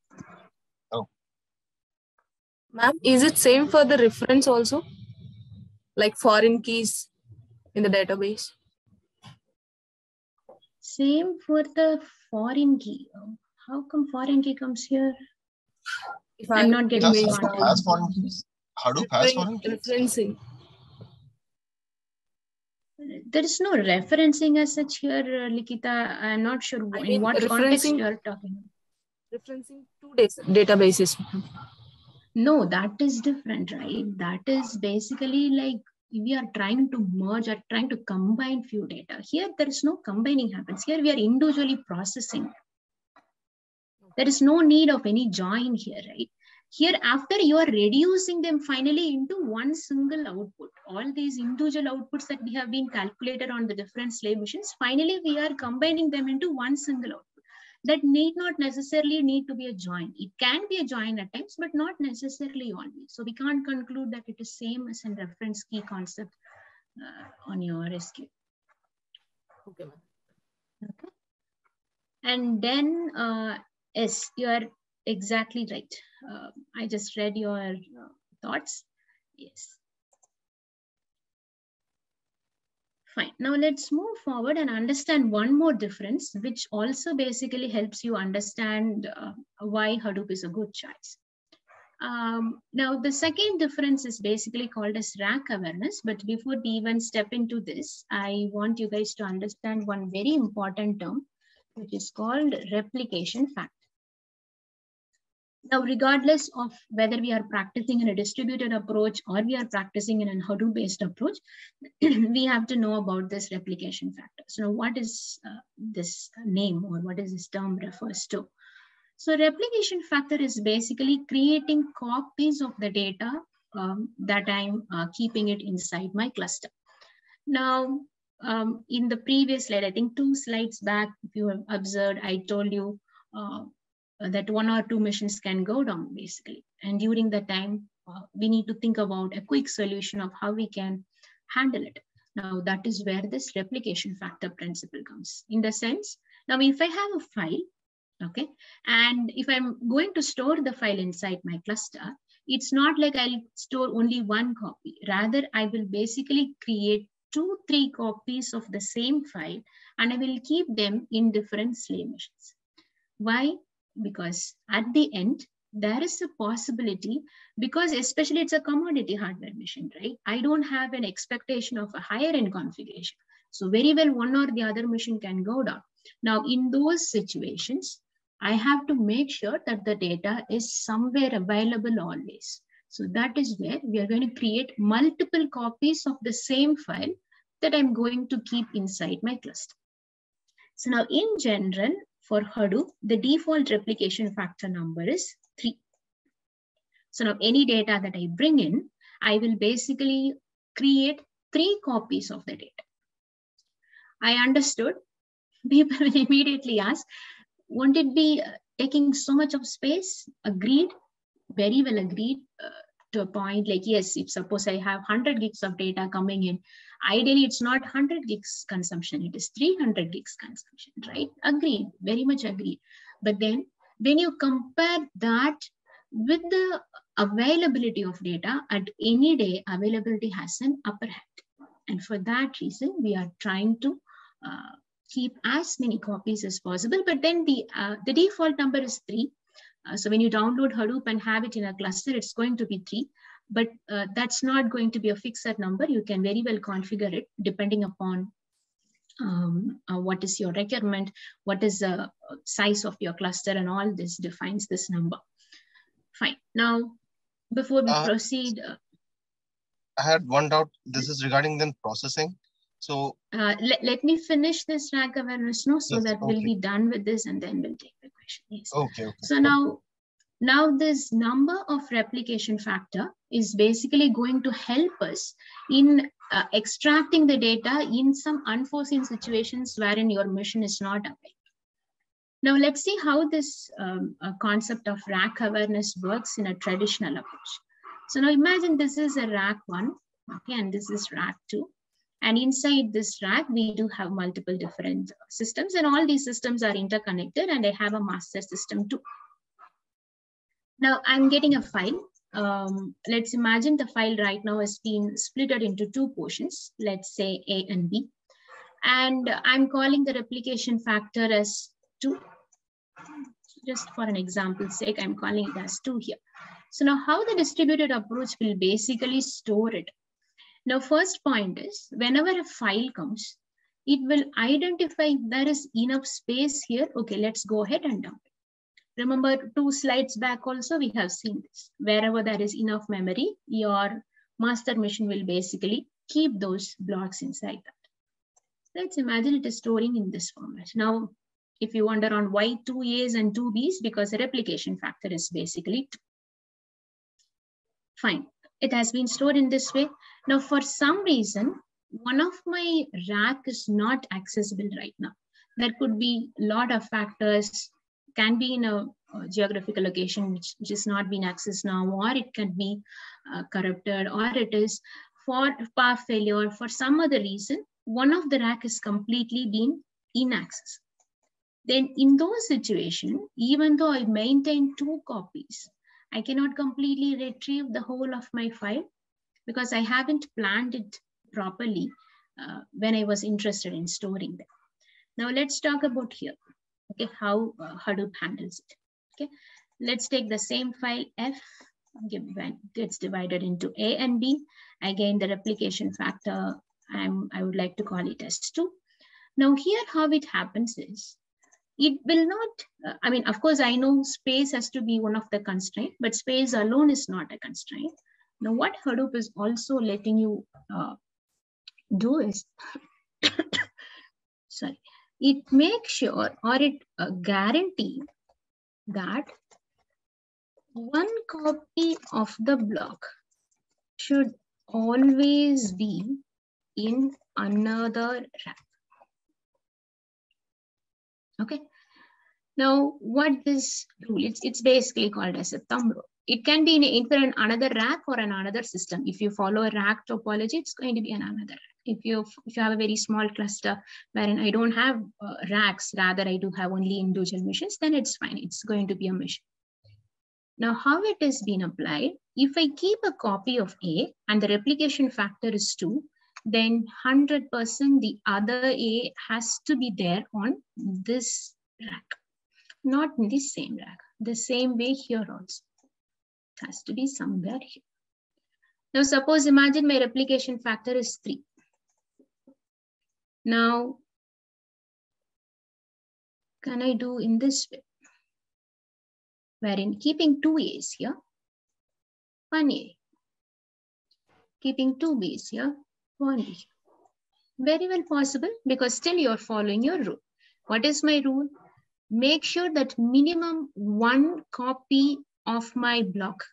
Ma'am, is it same for the reference also? Like foreign keys in the database? Same for the foreign key. How come foreign key comes here? If I'm, I'm not getting it. Hadoop has foreign keys. Hadoop has foreign keys. Referencing. There is no referencing as such here, Likita. I'm not sure I mean, in what context you are talking. Referencing two databases. No, that is different, right? That is basically like we are trying to merge or trying to combine few data. Here, there is no combining happens. Here, we are individually processing. There is no need of any join here, right? Here, after you are reducing them finally into one single output, all these individual outputs that we have been calculated on the different slave machines, finally, we are combining them into one single output. That need not necessarily need to be a join. It can be a join at times, but not necessarily always. So we can't conclude that it is same as in reference key concept uh, on your S Q L. Okay. Okay. And then, uh, yes, you are exactly right. Uh, I just read your thoughts. Yes. Fine. Now let's move forward and understand one more difference, which also basically helps you understand uh, why Hadoop is a good choice. Um, now the second difference is basically called as rack awareness, but before we even step into this, I want you guys to understand one very important term, which is called replication factor. Now, regardless of whether we are practicing in a distributed approach or we are practicing in a Hadoop-based approach, we have to know about this replication factor. So now what is uh, this name or what is this term refers to? So replication factor is basically creating copies of the data um, that I'm uh, keeping it inside my cluster. Now, um, in the previous slide, I think two slides back, if you have observed, I told you, uh, that one or two machines can go down basically. And during that time, uh, we need to think about a quick solution of how we can handle it. Now that is where this replication factor principle comes in the sense. Now, if I have a file, okay, and if I'm going to store the file inside my cluster, it's not like I'll store only one copy. Rather, I will basically create two, three copies of the same file, and I will keep them in different slave machines. Why? Because at the end, there is a possibility, because especially it's a commodity hardware machine, right? I don't have an expectation of a higher end configuration. So very well, one or the other machine can go down. Now in those situations, I have to make sure that the data is somewhere available always. So that is where we are going to create multiple copies of the same file that I'm going to keep inside my cluster. So now in general, for Hadoop, the default replication factor number is three. So now any data that I bring in, I will basically create three copies of the data. I understood. People will immediately ask, won't it be taking so much of space? Agreed, very well agreed uh, to a point. Like, yes, if suppose I have one hundred gigs of data coming in, ideally it's not one hundred gigs consumption, it is three hundred gigs consumption, right? Agreed, very much agreed. But then when you compare that with the availability of data at any day, availability has an upper hand. And for that reason, we are trying to uh, keep as many copies as possible, but then the uh, the default number is three. Uh, so when you download Hadoop and have it in a cluster, it's going to be three, but uh, that's not going to be a fixed number. You can very well configure it depending upon um, uh, what is your requirement, what is the size of your cluster, and all this defines this number. Fine. Now, before we uh, proceed. Uh, I had one doubt. This is regarding then processing. So uh, let, let me finish this Raghav and Vishnu, so yes, that okay. We'll be done with this and then we'll take the question. Yes. Okay, okay. So okay. now now this number of replication factor is basically going to help us in uh, extracting the data in some unforeseen situations wherein your mission is not available. Now let's see how this um, uh, concept of rack awareness works in a traditional approach. So now imagine this is a rack one, okay, and this is rack two. And inside this rack, we do have multiple different systems, and all these systems are interconnected, and they have a master system too. Now I'm getting a file. Um, let's imagine the file right now has been splitted into two portions, let's say A and B. And I'm calling the replication factor as two. Just for an example's sake, I'm calling it as two here. So now how the distributed approach will basically store it. Now, first point is, whenever a file comes, it will identify if there is enough space here. Okay, let's go ahead and dump it. Remember, two slides back also, we have seen this. Wherever there is enough memory, your master machine will basically keep those blocks inside that. Let's imagine it is storing in this format. Now, if you wonder on why two A's and two B's, because the replication factor is basically two. Fine. It has been stored in this way. Now, for some reason, one of my rack is not accessible right now. There could be a lot of factors, can be in a, a geographical location which, which is not being accessed now, or it can be uh, corrupted, or it is for power failure, for some other reason, one of the rack is completely being inaccessible. Then in those situations, even though I maintain two copies, I cannot completely retrieve the whole of my file because I haven't planned it properly uh, when I was interested in storing them. Now let's talk about here, okay, how uh, Hadoop handles it. Okay, let's take the same file F, gets divided into A and B. Again, the replication factor, I'm, I would like to call it as two. Now here, how it happens is, it will not, uh, I mean, of course, I know space has to be one of the constraints, but space alone is not a constraint. Now, what Hadoop is also letting you uh, do is, sorry, it makes sure or it uh, guarantees that one copy of the block should always be in another rack. Okay. Now, what this rule, it's, it's basically called as a thumb rule. It can be in either in another rack or in another system. If you follow a rack topology, it's going to be in another rack. If you, if you have a very small cluster wherein I don't have uh, racks, rather I do have only individual missions, then it's fine. It's going to be a mission. Now, how it has been applied, if I keep a copy of A and the replication factor is two, then one hundred percent the other A has to be there on this rack, not in the same rack. The same way here also, it has to be somewhere here. Now suppose, imagine my replication factor is three. Now, can I do in this way? Wherein keeping two A's here, one A. Keeping two B's here, only. Very well possible, because still you're following your rule. What is my rule? Make sure that minimum one copy of my block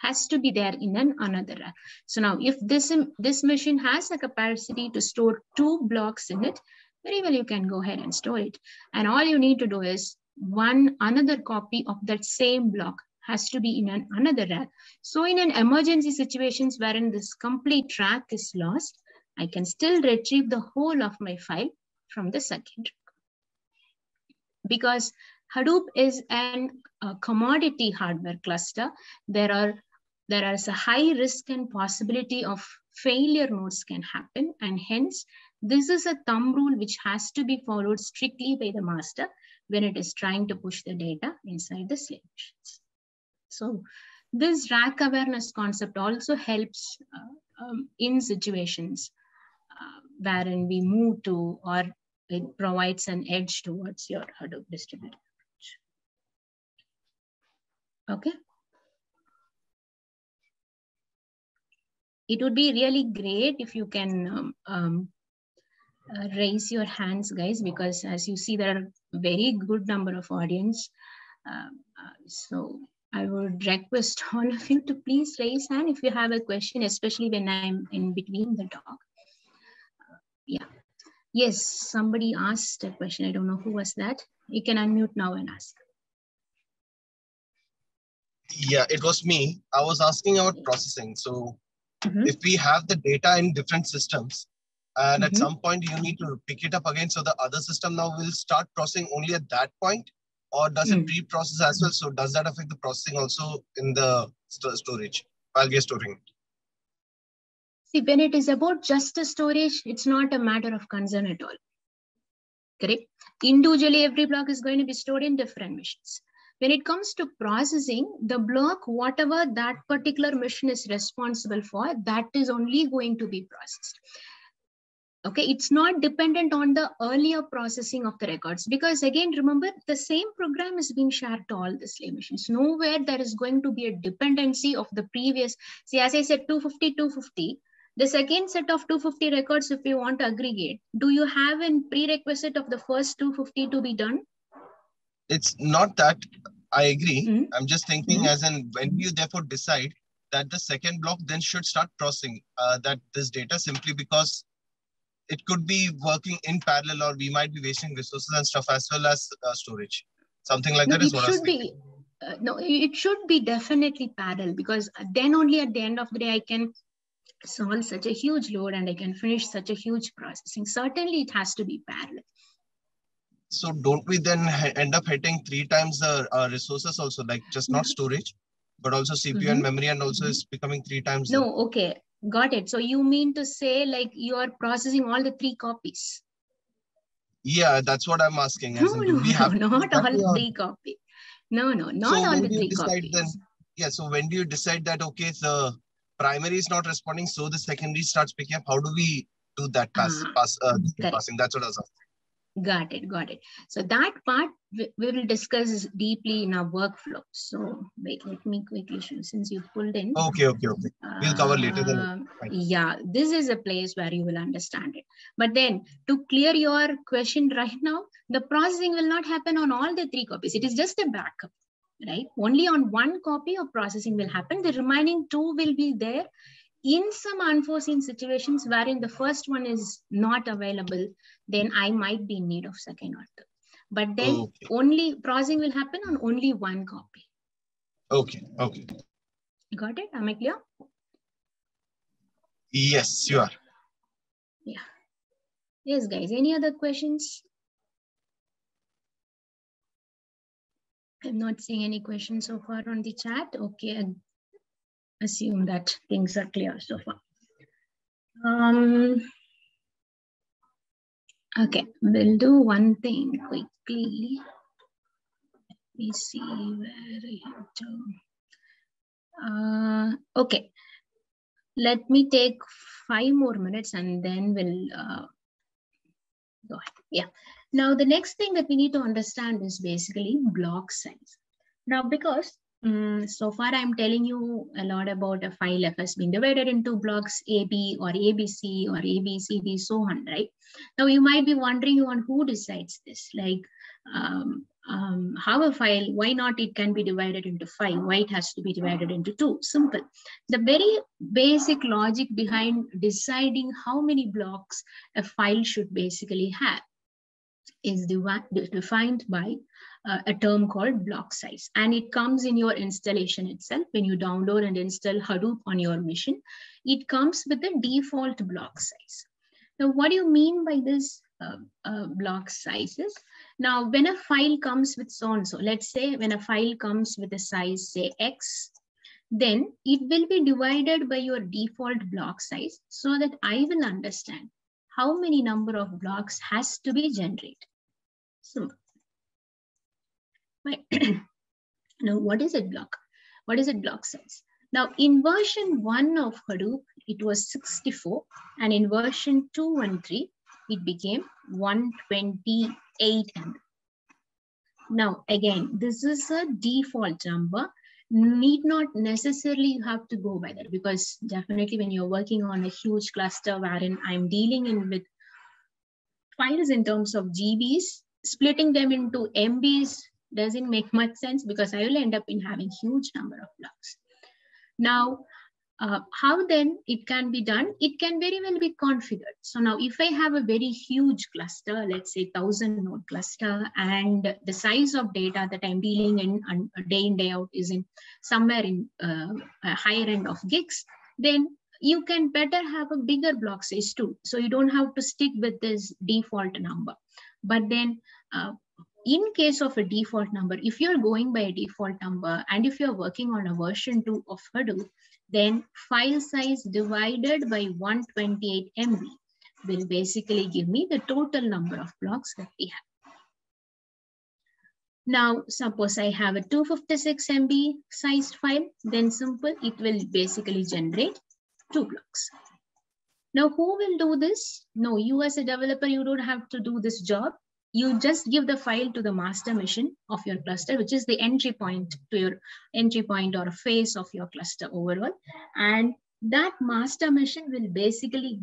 has to be there in an another rack. So now if this, this machine has a capacity to store two blocks in it, very well you can go ahead and store it. And all you need to do is one another copy of that same block has to be in an another rack. So in an emergency situations wherein this complete rack is lost, I can still retrieve the whole of my file from the second rack. Because Hadoop is an, a commodity hardware cluster, there are there is a high risk and possibility of failure modes can happen, and hence this is a thumb rule which has to be followed strictly by the master when it is trying to push the data inside the slave machines. So this rack awareness concept also helps uh, um, in situations uh, wherein we move to, or it provides an edge towards your Hadoop distributed approach. Okay. It would be really great if you can um, um, uh, raise your hands, guys, because as you see, there are a very good number of audience. Uh, uh, so I would request all of you to please raise hand if you have a question, especially when I'm in between the talk. Uh, yeah. Yes, somebody asked a question. I don't know who was that. You can unmute now and ask. Yeah, it was me. I was asking about processing. So mm-hmm. if we have the data in different systems, and mm-hmm. at some point you need to pick it up again, so the other system now will start processing only at that point, or does mm-hmm. it pre-process as well? So does that affect the processing also in the st storage while we are storing it? See, when it is about just the storage, it's not a matter of concern at all, correct? Individually, every block is going to be stored in different machines. When it comes to processing, the block, whatever that particular machine is responsible for, that is only going to be processed. Okay, it's not dependent on the earlier processing of the records, because again, remember, the same program is being shared to all the slave machines. Nowhere there is going to be a dependency of the previous. See, as I said, two fifty, two fifty. The second set of two fifty records, if you want to aggregate, do you have a prerequisite of the first two fifty to be done? It's not that I agree. Mm-hmm. I'm just thinking mm-hmm. as in when you therefore decide that the second block then should start processing uh, that this data, simply because it could be working in parallel, or we might be wasting resources and stuff as well as uh, storage. Something like no, that is what I was thinking. Be, uh, no, it should be definitely parallel, because then only at the end of the day I can solve such a huge load and I can finish such a huge processing. Certainly it has to be parallel. So don't we then end up hitting three times the uh, resources also, like just not storage, but also C P U mm-hmm. and memory, and also mm-hmm. is becoming three times. No, the... okay, got it. So you mean to say like you're processing all the three copies? Yeah, that's what I'm asking. No, in, no, we have no not all the three copies. No, no, not so all the three copies. Then, yeah, so when do you decide that, okay, the primary is not responding, so the secondary starts picking up? How do we do that pass, uh, pass, uh, passing? That's what I was asking. Got it, got it. So that part we, we will discuss deeply in our workflow. So wait, let me quickly, since you pulled in. Okay, okay, okay. Uh, we'll cover later. Then. Right. Yeah, this is a place where you will understand it. But then to clear your question right now, the processing will not happen on all the three copies. It is just a backup. Right? Only on one copy of processing will happen. The remaining two will be there in some unforeseen situations wherein the first one is not available, then I might be in need of second or third. But then okay. only processing will happen on only one copy. Okay, okay. Got it? Am I clear? Yes, you are. Yeah. Yes, guys. Any other questions? I'm not seeing any questions so far on the chat. Okay, I assume that things are clear so far. Um, okay, we'll do one thing quickly. Let me see where I have to. Uh, okay, let me take five more minutes and then we'll uh, go ahead. Yeah. Now, the next thing that we need to understand is basically block size. Now, because um, so far I'm telling you a lot about a file F S being divided into blocks A B or A B C or A B C D, so on, right? Now, you might be wondering on who decides this, like um, um, have a file, why not it can be divided into five? Why it has to be divided into two? Simple. The very basic logic behind deciding how many blocks a file should basically have is defined by uh, a term called block size. And it comes in your installation itself. When you download and install Hadoop on your machine, it comes with the default block size. Now, what do you mean by this uh, uh, block sizes? Now, when a file comes with so-and-so, let's say when a file comes with a size, say X, then it will be divided by your default block size so that I will understand how many number of blocks has to be generated. So, right. Now, what is a block? What is a block size? Now, in version one of Hadoop, it was sixty-four, and in version two and three, it became one twenty-eight M B. Now, again, this is a default number. Need not necessarily have to go by that, because definitely when you're working on a huge cluster wherein I'm dealing in with files in terms of G Bs, splitting them into M Bs doesn't make much sense, because I will end up in having huge number of blocks. Now, uh, how then it can be done? It can very well be configured. So now if I have a very huge cluster, let's say thousand node cluster, and the size of data that I'm dealing in on day in, day out is in somewhere in uh, a higher end of gigs, then you can better have a bigger block size too. So you don't have to stick with this default number. But then uh, in case of a default number, if you're going by a default number, and if you're working on a version two of Hadoop, then file size divided by one twenty-eight M B will basically give me the total number of blocks that we have. Now, suppose I have a two fifty-six M B sized file, then simple, it will basically generate two blocks. Now, who will do this? No, you as a developer, you don't have to do this job. You just give the file to the master machine of your cluster, which is the entry point to your entry point or face of your cluster overall. And that master machine will basically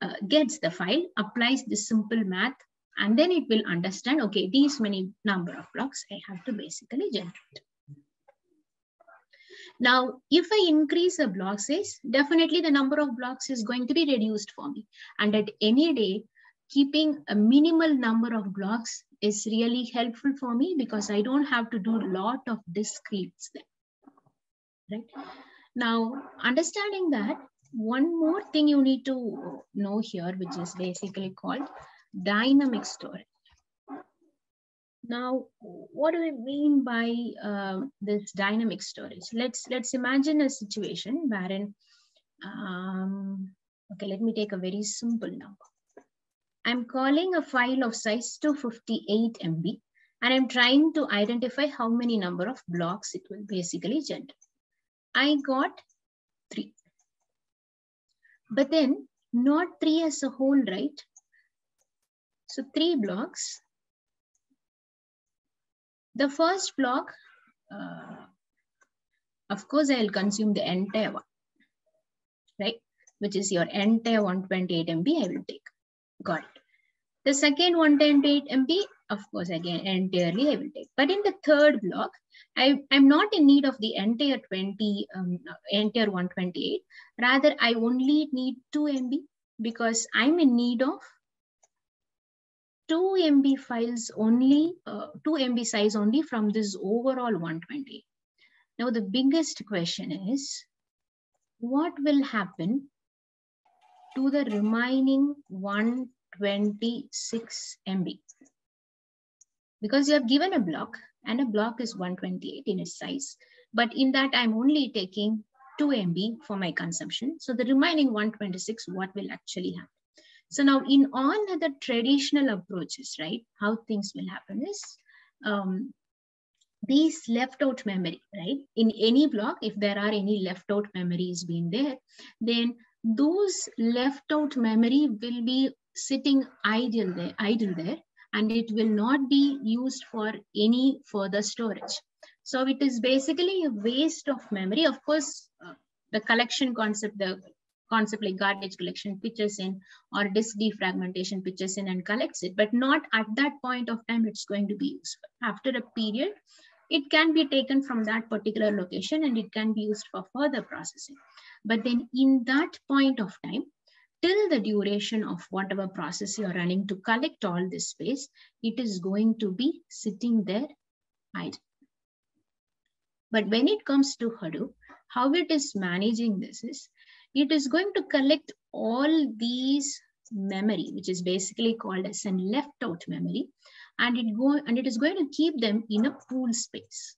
uh, gets the file, applies the simple math, and then it will understand, okay, these many number of blocks I have to basically generate. Now, if I increase the block size, definitely the number of blocks is going to be reduced for me. And at any day, keeping a minimal number of blocks is really helpful for me, because I don't have to do a lot of discretes then, right? Now, understanding that, one more thing you need to know here, which is basically called dynamic storage. Now, what do we mean by uh, this dynamic storage? Let's, let's imagine a situation wherein, um, okay, let me take a very simple number. I'm calling a file of size two fifty-eight M B, and I'm trying to identify how many number of blocks it will basically generate. I got three. But then not three as a whole, right? So three blocks. The first block, uh, of course, I'll consume the entire one, right? Which is your entire one twenty-eight M B I will take. Got it. The second one twenty-eight M B, of course, again, entirely I will take. But in the third block, I, I'm not in need of the entire twenty, um, entire one twenty-eight. Rather, I only need two M B, because I'm in need of two M B files only, uh, two M B size only from this overall one twenty-eight. Now, the biggest question is, what will happen to the remaining one twenty-six M B. Because you have given a block, and a block is one twenty-eight in its size, but in that I'm only taking two M B for my consumption. So the remaining one twenty-six, what will actually happen? So now in all other traditional approaches, right, how things will happen is, um, these left out memory, right? In any block, if there are any left out memories being there, then those left out memory will be sitting idle there, idle there, and it will not be used for any further storage. So it is basically a waste of memory. Of course, uh, the collection concept, the concept like garbage collection pitches in, or disk defragmentation pitches in and collects it, but not at that point of time it's going to be useful. After a period, it can be taken from that particular location and it can be used for further processing. But then in that point of time, till the duration of whatever process you're running to collect all this space, it is going to be sitting there idle. But when it comes to Hadoop, how it is managing this is, it is going to collect all these memory, which is basically called as a left out memory, and it go and it is going to keep them in a pool space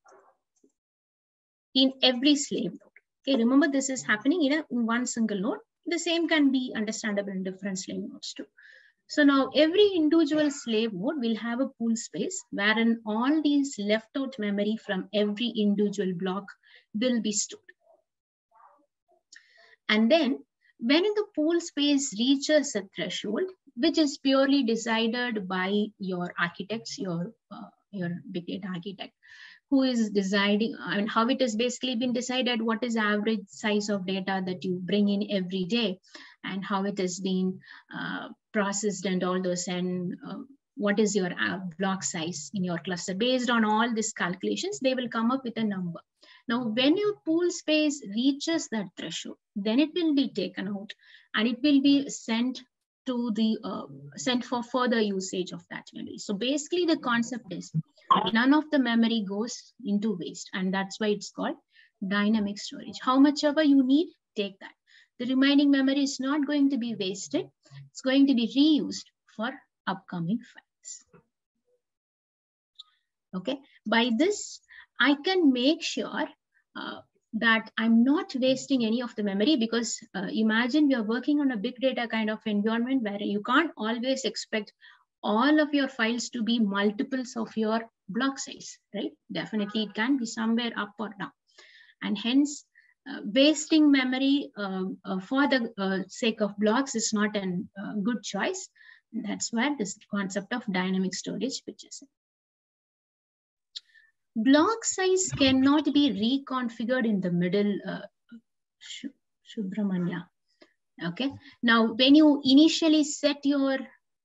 in every slave node. Okay, remember this is happening in a in one single node. The same can be understandable in different slave nodes too. So now every individual slave node will have a pool space wherein all these left out memory from every individual block will be stored. And then when the pool space reaches a threshold, which is purely decided by your architects, your, uh, your big data architect, who is deciding, I mean, how it has basically been decided, what is the average size of data that you bring in every day, and how it has been uh, processed and all those, and uh, what is your block size in your cluster. Based on all these calculations, they will come up with a number. Now, when your pool space reaches that threshold, then it will be taken out and it will be sent to the uh, sent for further usage of that memory. So basically the concept is none of the memory goes into waste, and that's why it's called dynamic storage. How much ever you need, take that. The remaining memory is not going to be wasted. It's going to be reused for upcoming files. Okay, by this, I can make sure uh, that I'm not wasting any of the memory, because uh, imagine we are working on a big data kind of environment where you can't always expect all of your files to be multiples of your block size, right? Definitely it can be somewhere up or down. And hence uh, wasting memory uh, uh, for the uh, sake of blocks is not a uh, good choice. That's where this concept of dynamic storage pitches in. Block size cannot be reconfigured in the middle, uh, Shubramanya. Okay. Now, when you initially set your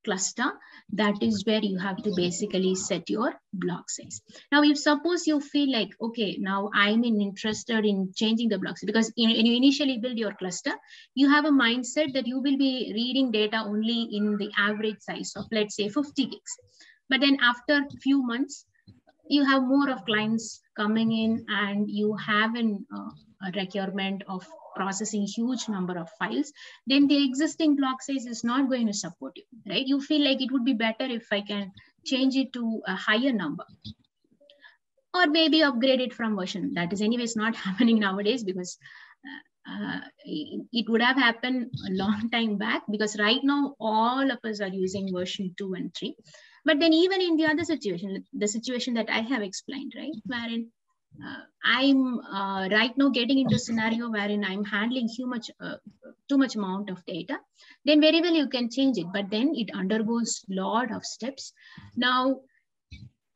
cluster, that is where you have to basically set your block size. Now, if suppose you feel like, okay, now I'm interested in changing the block size, because in, when you initially build your cluster, you have a mindset that you will be reading data only in the average size of, let's say, fifty gigs. But then after a few months, you have more of clients coming in and you have an, uh, a requirement of processing huge number of files, then the existing block size is not going to support you, right? You feel like it would be better if I can change it to a higher number, or maybe upgrade it from version. That is anyways not happening nowadays, because uh, it would have happened a long time back, because right now all of us are using version two and three. But then even in the other situation, the situation that I have explained, right, wherein uh, I'm uh, right now getting into a scenario wherein I'm handling too much, uh, too much amount of data, then very well you can change it, but then it undergoes a lot of steps. Now,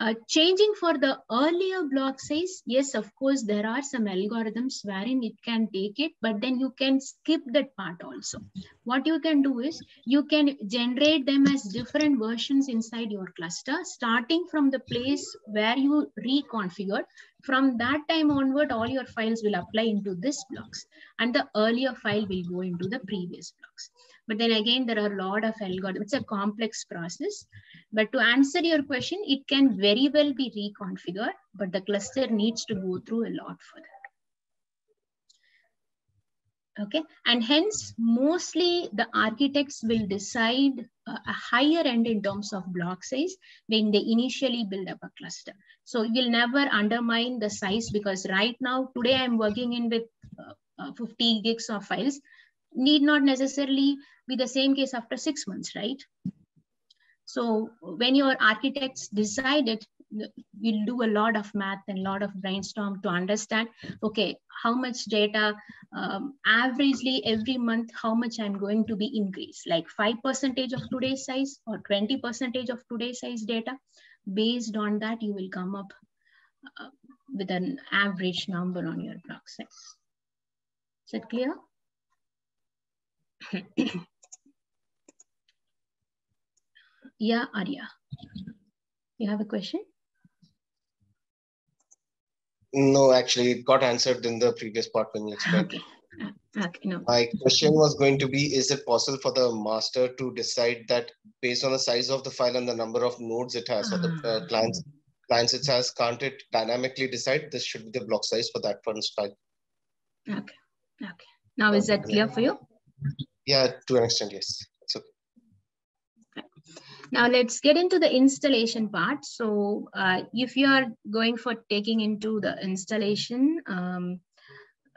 uh, changing for the earlier block size, yes, of course, there are some algorithms wherein it can take it, but then you can skip that part also. What you can do is you can generate them as different versions inside your cluster, starting from the place where you reconfigured. From that time onward, all your files will apply into this blocks, and the earlier file will go into the previous blocks. But then again, there are a lot of algorithms. It's a complex process. But to answer your question, it can very well be reconfigured, but the cluster needs to go through a lot for that. Okay, and hence, mostly the architects will decide a higher end in terms of block size when they initially build up a cluster. So you will never undermine the size, because right now, today I'm working in with uh, fifty gigs of files. Need not necessarily be the same case after six months, right? So when your architects decide it, you'll do a lot of math and a lot of brainstorm to understand, okay, how much data, um, averagely every month, how much I'm going to be increased, like five percent of today's size or twenty percent of today's size data. Based on that, you will come up uh, with an average number on your block size. Is that clear? Yeah, Arya, you have a question? No, actually, it got answered in the previous part when you explained. Okay. Okay, no. My question was going to be, is it possible for the master to decide that based on the size of the file and the number of nodes it has, uh, or the uh, clients, clients it has, can't it dynamically decide this should be the block size for that one file? Okay. Okay. Now, is that clear for you? Yeah, to an extent, yes. It's okay. Okay. Now, let's get into the installation part. So, uh, if you are going for taking into the installation, um,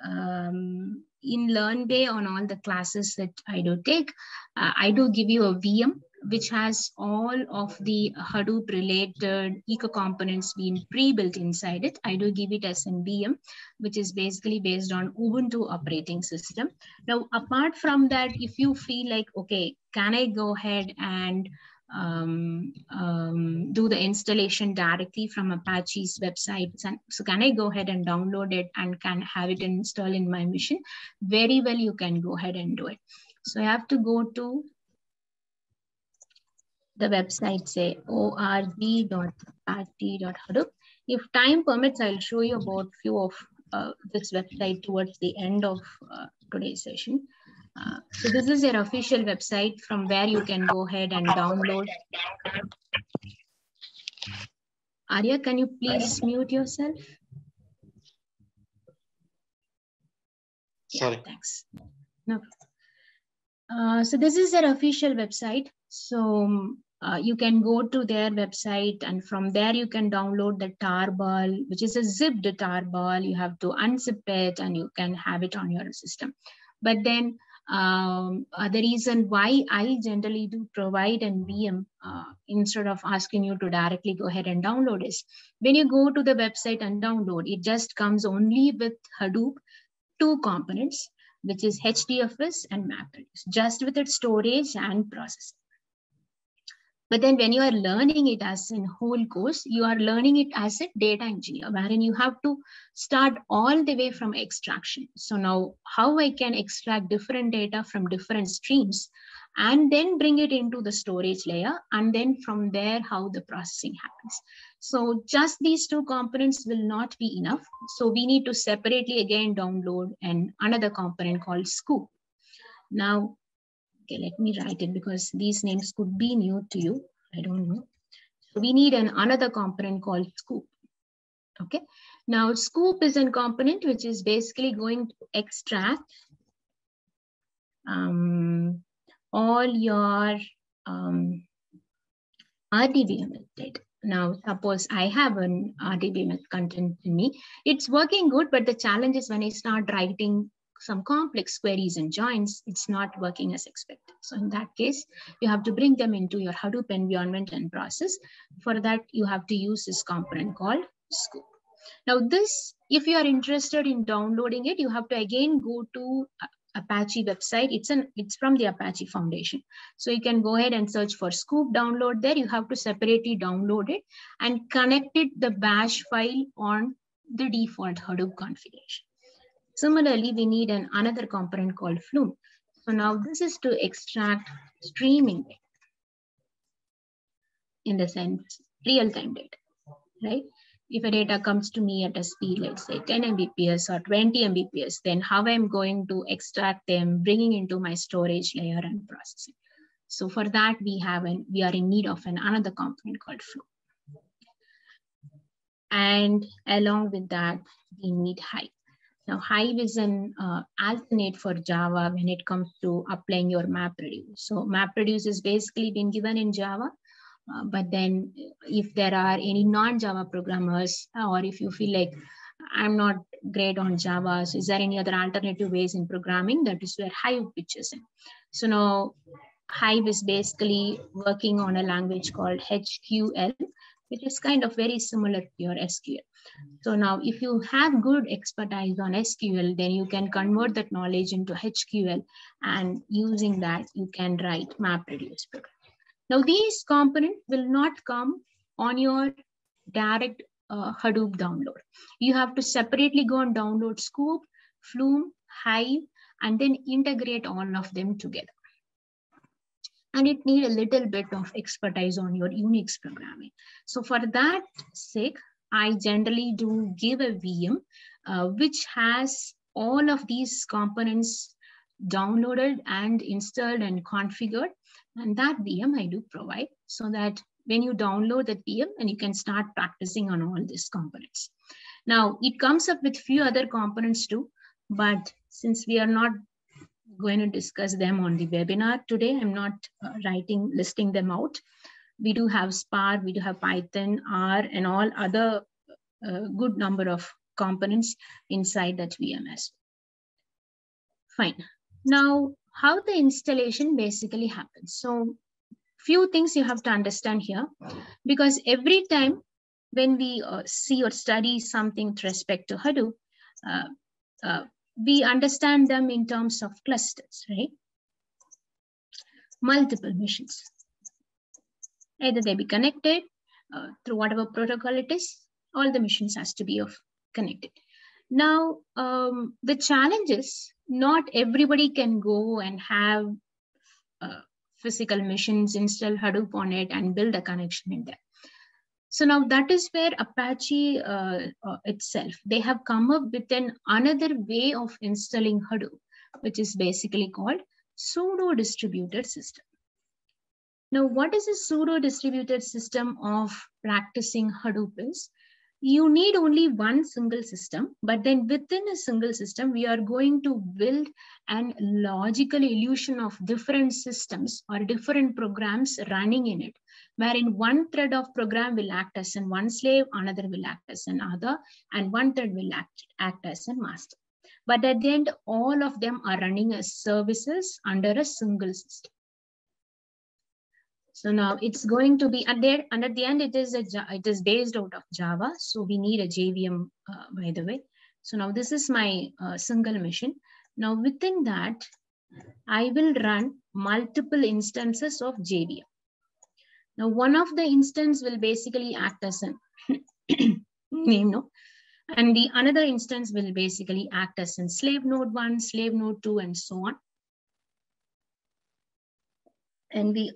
um, in LearnBay on all the classes that I do take, uh, I do give you a V M, which has all of the Hadoop related eco components being pre-built inside it. I do give it as an V M, which is basically based on Ubuntu operating system. Now, apart from that, if you feel like, okay, can I go ahead and um, um, do the installation directly from Apache's website? So can I go ahead and download it and can have it installed in my machine? Very well, you can go ahead and do it. So I have to go to the website, say org dot apache dot hadoop. If time permits, I'll show you about few of uh, this website towards the end of uh, today's session. Uh, so this is their official website from where you can go ahead and download. Arya, can you please mute yourself? Sorry. Yeah, thanks. No. Uh, so this is their official website. So uh, you can go to their website and from there you can download the tarball, which is a zipped tarball. You have to unzip it and you can have it on your system. But then um, uh, the reason why I generally do provide an V M uh, instead of asking you to directly go ahead and download is when you go to the website and download, it just comes only with Hadoop two components, which is H D F S and MapReduce, just with its storage and processing. But then when you are learning it as in whole course, you are learning it as a data engineer, wherein you have to start all the way from extraction. So now how I can extract different data from different streams and then bring it into the storage layer. And then from there, how the processing happens. So just these two components will not be enough. So we need to separately again download and another component called Scoop. Now, okay, let me write it because these names could be new to you. I don't know. So we need an another component called Scoop. Okay. Now Scoop is a component which is basically going to extract um, all your um, R D B M S data. Now, suppose I have an R D B M S content in me. It's working good, but the challenge is when I start writing some complex queries and joins, it's not working as expected. So in that case, you have to bring them into your Hadoop environment and process. For that, you have to use this component called Scoop. Now this, if you are interested in downloading it, you have to again go to Apache website. It's an it's from the Apache Foundation. So you can go ahead and search for Scoop download there. You have to separately download it and connect it the bash file on the default Hadoop configuration. Similarly, we need an another component called Flume. So now this is to extract streaming data, in the sense real-time data, right? If a data comes to me at a speed, let's say ten M B P S or twenty M B P S, then how I'm going to extract them, bringing into my storage layer and processing. So for that, we have an, we are in need of an another component called Flume. And along with that, we need Hive. Now, Hive is an uh, alternate for Java when it comes to applying your MapReduce. So MapReduce is basically been given in Java, uh, but then if there are any non-Java programmers, or if you feel like I'm not great on Java, so is there any other alternative ways in programming? That is where Hive pitches in. So now Hive is basically working on a language called H Q L, which is kind of very similar to your S Q L. So now if you have good expertise on S Q L, then you can convert that knowledge into H Q L, and using that you can write MapReduce program. Now these components will not come on your direct uh, Hadoop download. You have to separately go and download Scoop, Flume, Hive, and then integrate all of them together. And it needs a little bit of expertise on your Unix programming. So for that sake, I generally do give a V M uh, which has all of these components downloaded and installed and configured. And that V M I do provide so that when you download that V M, and you can start practicing on all these components. Now, it comes up with few other components too, but since we are not going to discuss them on the webinar today, I'm not uh, writing, listing them out. We do have Spark, we do have Python, R, and all other uh, good number of components inside that V M S. Fine. Now, how the installation basically happens. So few things you have to understand here, because every time when we uh, see or study something with respect to Hadoop, uh, uh, we understand them in terms of clusters, right? Multiple machines. Either they be connected uh, through whatever protocol it is, all the machines has to be of connected. Now, um, the challenge is not everybody can go and have uh, physical machines, install Hadoop on it and build a connection in there. So now that is where Apache uh, uh, itself, they have come up with an another way of installing Hadoop, which is basically called pseudo distributed system. Now, what is a pseudo distributed system of practicing Hadoop is? You need only one single system, but then within a single system, we are going to build an logical illusion of different systems or different programs running in it, wherein one thread of program will act as in one slave, another will act as another, and one thread will act, act as a master. But at the end, all of them are running as services under a single system. So now it's going to be, and, there, and at the end, it is, a, it is based out of Java. So we need a J V M, uh, by the way. So now this is my uh, single machine. Now within that, I will run multiple instances of J V M. Now one of the instance will basically act as a name node, and the another instance will basically act as a slave node one, slave node two, and so on. And we,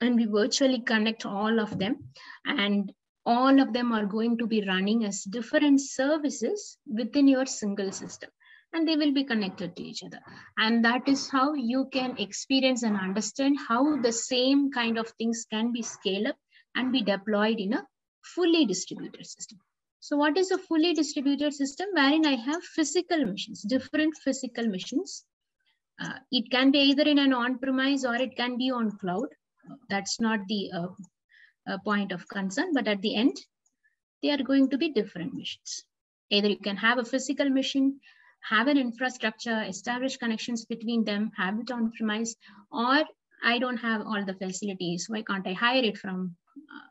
and we virtually connect all of them, and all of them are going to be running as different services within your single system, and they will be connected to each other. And that is how you can experience and understand how the same kind of things can be scaled up and be deployed in a fully distributed system. So what is a fully distributed system? Wherein I have physical machines, different physical machines. Uh, it can be either in an on-premise or it can be on cloud. That's not the uh, uh, point of concern, but at the end, they are going to be different machines. Either you can have a physical machine, have an infrastructure, establish connections between them, have it on-premise, or I don't have all the facilities. Why can't I hire it from uh,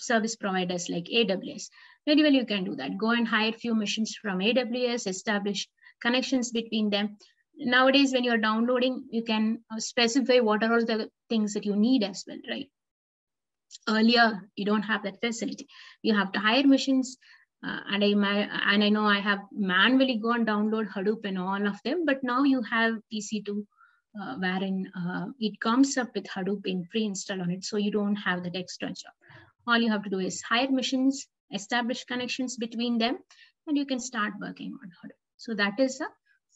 service providers like A W S? Very well, you can do that. Go and hire few machines from A W S, establish connections between them. Nowadays, when you're downloading, you can specify what are all the things that you need as well, right? Earlier, you don't have that facility. You have to hire machines, uh, and, I, my, and I know I have manually gone download Hadoop and all of them, but now you have E C two, uh, wherein uh, it comes up with Hadoop in pre-install on it, so you don't have that extra job. All you have to do is hire machines, establish connections between them, and you can start working on Hadoop. So that is a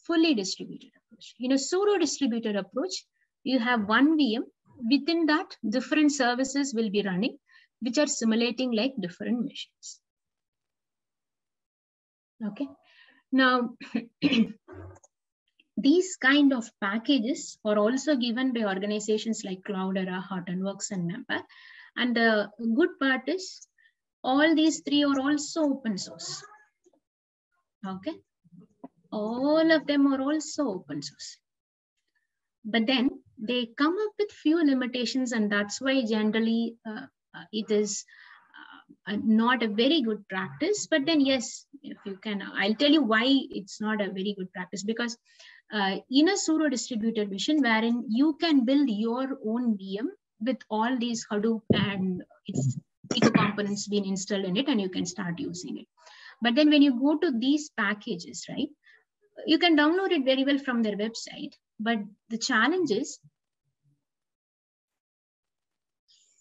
fully distributed approach. In a pseudo distributed approach, you have one V M. Within that, different services will be running, which are simulating like different machines. Okay. Now, these kind of packages are also given by organizations like Cloudera, Hortonworks, and Mapper. And the good part is, all these three are also open source. Okay. All of them are also open source. But then they come up with few limitations, and that's why generally uh, uh, it is uh, not a very good practice. But then yes, if you can, I'll tell you why it's not a very good practice, because uh, in a pseudo distributed machine wherein you can build your own V M with all these Hadoop and its components being installed in it, and you can start using it. But then when you go to these packages, right, you can download it very well from their website, but the challenge is,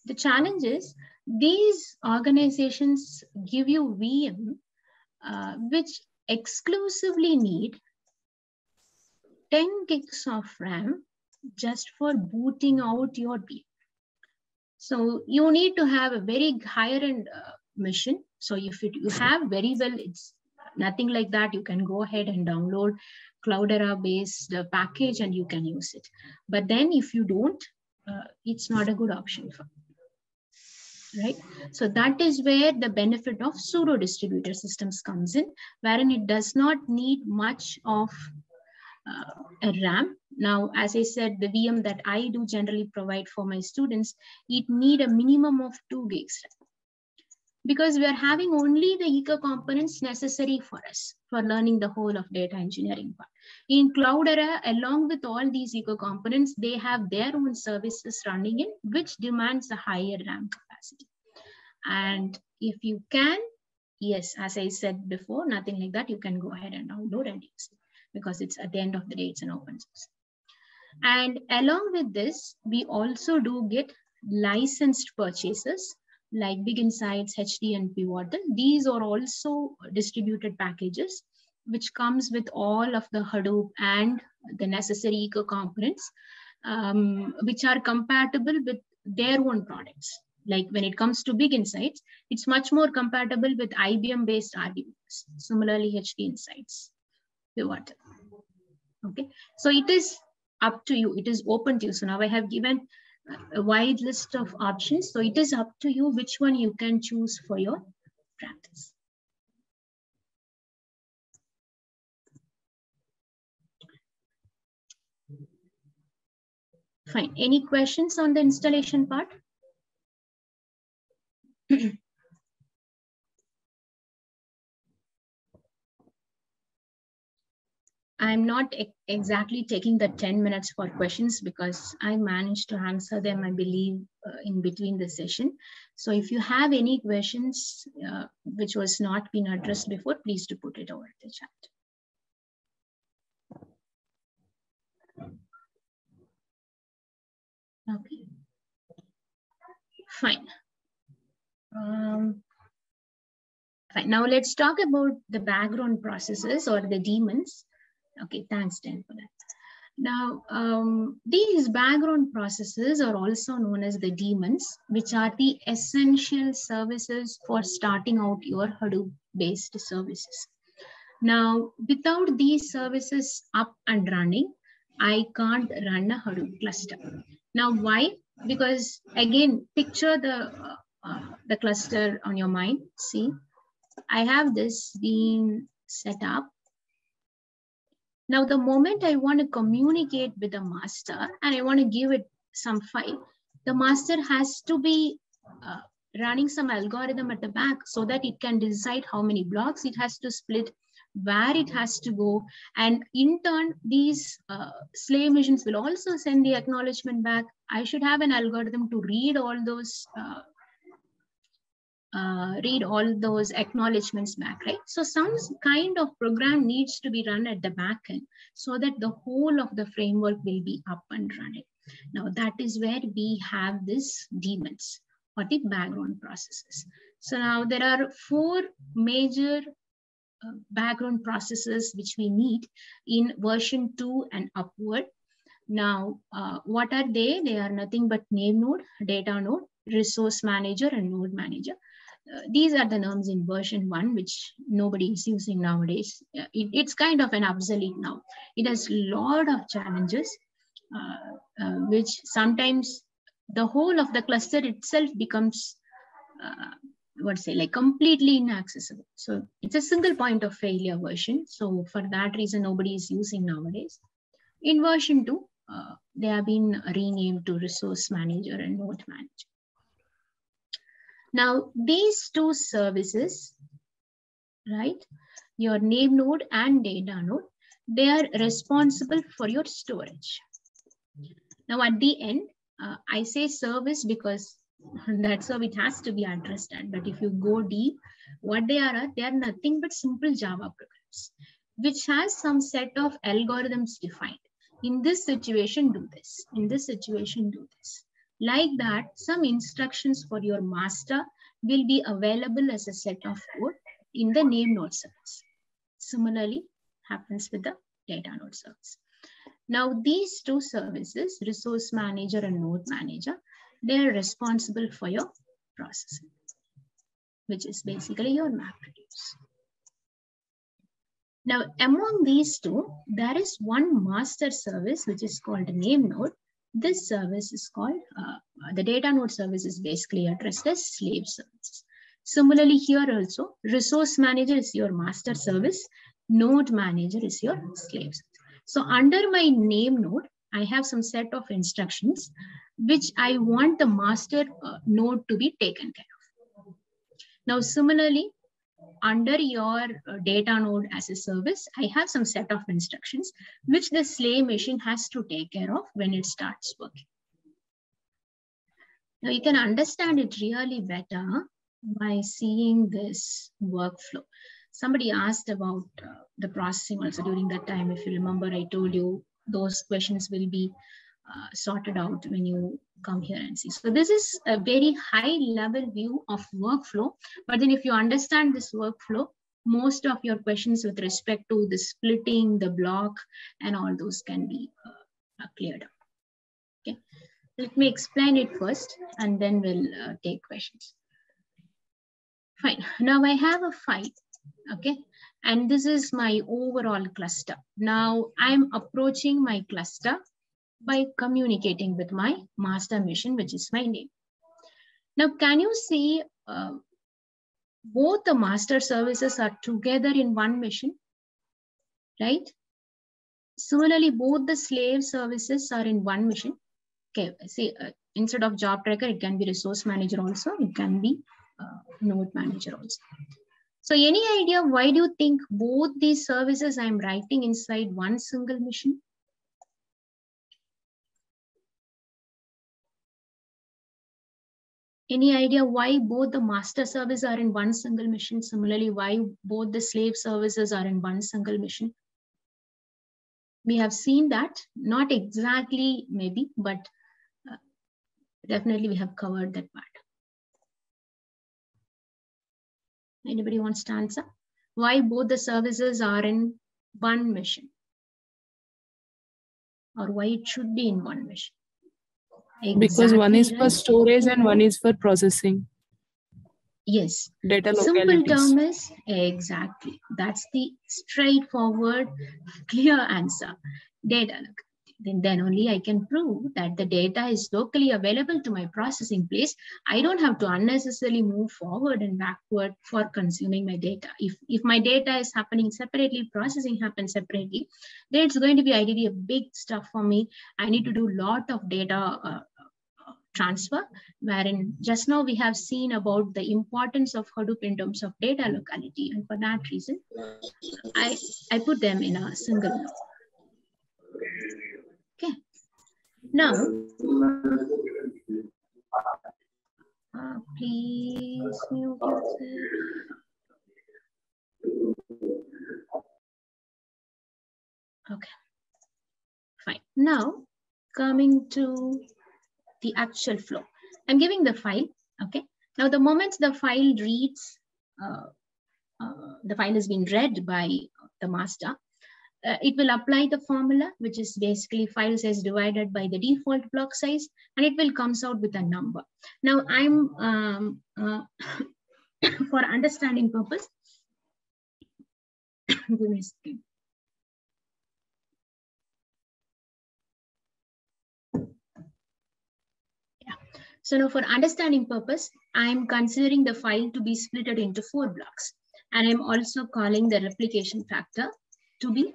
the challenge is these organizations give you V M, uh, which exclusively need ten gigs of RAM just for booting out your V M. So you need to have a very higher end uh, machine. So if it, you have very well, it's nothing like that. You can go ahead and download Cloudera based uh, package and you can use it. But then if you don't, uh, it's not a good option for you, right? So that is where the benefit of pseudo distributed systems comes in, wherein it does not need much of Uh, a RAM. Now, as I said, the V M that I do generally provide for my students, it need a minimum of two gigs because we are having only the eco components necessary for us for learning the whole of data engineering part. In Cloudera, along with all these eco components, they have their own services running in which demands a higher RAM capacity. And if you can, yes, as I said before, nothing like that, you can go ahead and download and use it, because it's at the end of the day, it's an open source. And along with this, we also do get licensed purchases like Big Insights, H D, and Pivotal. These are also distributed packages, which comes with all of the Hadoop and the necessary eco components, um, which are compatible with their own products. Like when it comes to Big Insights, it's much more compatible with I B M-based R D B M S, similarly H D Insights. Pivot. Okay, so it is up to you, it is open to you. So now I have given a wide list of options. So it is up to you which one you can choose for your practice. Fine, any questions on the installation part? I'm not exactly taking the ten minutes for questions because I managed to answer them, I believe, uh, in between the session. So if you have any questions uh, which was not been addressed before, please do put it over the chat. Okay, fine. Um, fine. Now let's talk about the background processes or the daemons. Okay, thanks, Dan, for that. Now, um, these background processes are also known as the daemons, which are the essential services for starting out your Hadoop-based services. Now, without these services up and running, I can't run a Hadoop cluster. Now, why? Because, again, picture the, uh, uh, the cluster on your mind. See, I have this being set up. Now, the moment I want to communicate with the master and I want to give it some file, the master has to be uh, running some algorithm at the back so that it can decide how many blocks it has to split, where it has to go. And in turn, these uh, slave machines will also send the acknowledgement back. I should have an algorithm to read all those uh, Uh, read all those acknowledgements back, right? So some kind of program needs to be run at the back end so that the whole of the framework will be up and running. Now that is where we have this daemons or the background processes. So now there are four major uh, background processes which we need in version two and upward. Now, uh, what are they? They are nothing but name node, data node, resource manager, and node manager. Uh, these are the norms in version one, which nobody is using nowadays. It, it's kind of an obsolete now. It has a lot of challenges, uh, uh, which sometimes the whole of the cluster itself becomes, uh, what say, like completely inaccessible. So it's a single point of failure version. So for that reason, nobody is using nowadays. In version two, uh, they have been renamed to resource manager and node manager. Now, these two services, right, your name node and data node, they are responsible for your storage. Now, at the end, uh, I say service because that's how it has to be understood. But if you go deep, what they are, they are nothing but simple Java programs. which has some set of algorithms defined. In this situation, do this. In this situation, do this. Like that, some instructions for your master will be available as a set of code in the name node service. Similarly, happens with the data node service. Now, these two services, resource manager and node manager, they are responsible for your processing, which is basically your MapReduce. Now, among these two, there is one master service, which is called name node. This service is called, uh, the data node service is basically addressed as slave service. Similarly, here also, resource manager is your master service, node manager is your slave service. So under my name node, I have some set of instructions which I want the master uh, node to be taken care of. Now, similarly, under your uh, data node as a service, I have some set of instructions which the slave machine has to take care of when it starts working. Now, you can understand it really better by seeing this workflow. Somebody asked about uh, the processing also during that time. If you remember, I told you those questions will be uh, sorted out when you come here and see. So this is a very high level view of workflow. But then if you understand this workflow, most of your questions with respect to the splitting, the block, and all those can be uh, cleared up. Okay. Let me explain it first, and then we'll uh, take questions. Fine. Now I have a file. Okay, and this is my overall cluster. Now I'm approaching my cluster by communicating with my master mission, which is my name. Now, can you see uh, both the master services are together in one mission, right? Similarly, both the slave services are in one mission. Okay, see, uh, instead of job tracker, it can be resource manager also, it can be uh, node manager also. So any idea why do you think both these services I'm writing inside one single mission? Any idea why both the master services are in one single mission? Similarly, why both the slave services are in one single mission? We have seen that, not exactly maybe, but uh, definitely we have covered that part. Anybody wants to answer? Why both the services are in one mission? Or why it should be in one mission? Exactly. Because one is for storage and one is for processing. Yes. Data simple term is exactly. That's the straightforward, clear answer. Data locality. Then, then only I can prove that the data is locally available to my processing place. I don't have to unnecessarily move forward and backward for consuming my data. If, if my data is happening separately, processing happens separately, then it's going to be ideally a big stuff for me. I need to do a lot of data uh, transfer, wherein just now we have seen about the importance of Hadoop in terms of data locality. And for that reason, I, I put them in a single node. Okay. Now, uh, please mute yourself. Okay, fine. Now, coming to the actual flow. I'm giving the file, okay? Now, the moment the file reads, uh, uh, the file has been read by the master, Uh, it will apply the formula, which is basically file size divided by the default block size, and it will comes out with a number. Now I'm, um, uh, for understanding purpose, give me a second. Yeah. So now for understanding purpose, I'm considering the file to be splitted into four blocks. And I'm also calling the replication factor to be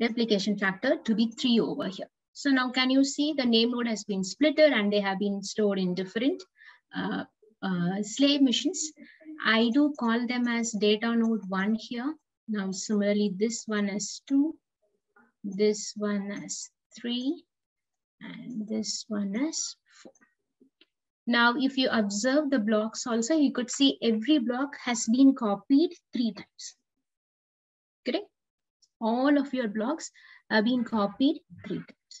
replication factor to be three over here. So now can you see the name node has been splitted and they have been stored in different uh, uh, slave missions. I do call them as data node one here. Now similarly, this one is two, this one is three, and this one is four. Now, if you observe the blocks also, you could see every block has been copied three times. correct? All of your blocks have been copied three times.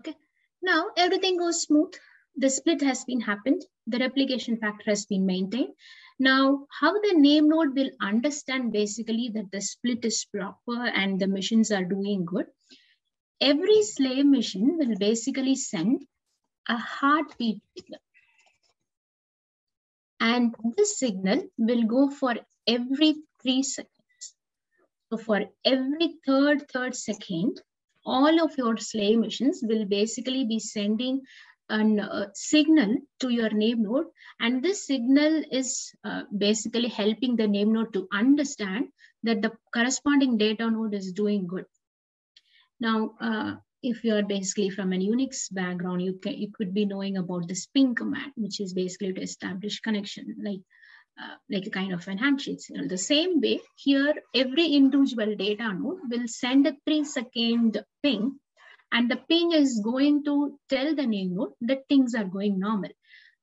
Okay, now everything goes smooth. The split has been happened. The replication factor has been maintained. Now, how the name node will understand basically that the split is proper and the machines are doing good. Every slave machine will basically send a heartbeat signal. And this signal will go for every three seconds. So for every third, third second, all of your slave machines will basically be sending a uh, signal to your name node, and this signal is uh, basically helping the name node to understand that the corresponding data node is doing good. Now, uh, if you are basically from an Unix background, you can you could be knowing about this ping command, which is basically to establish connection, like uh, like a kind of an handshake signal. The same way here, every individual data node will send a three-second ping. And the ping is going to tell the name node that things are going normal.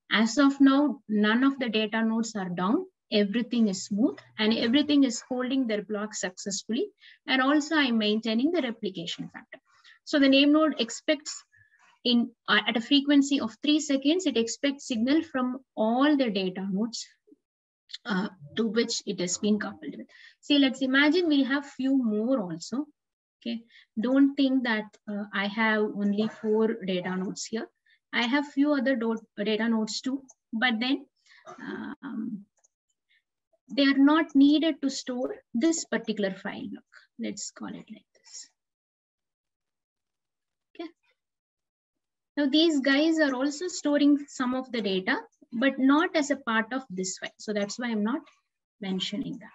As of now, none of the data nodes are down. Everything is smooth and everything is holding their block successfully. And also I'm maintaining the replication factor. So the name node expects in uh, at a frequency of three seconds, it expects signal from all the data nodes uh, to which it has been coupled with. See, let's imagine we have few more also. Okay, don't think that uh, I have only four data nodes here. I have few other data nodes too, but then um, they are not needed to store this particular file block. Let's call it like this. Okay. Now these guys are also storing some of the data, but not as a part of this file. So that's why I'm not mentioning that.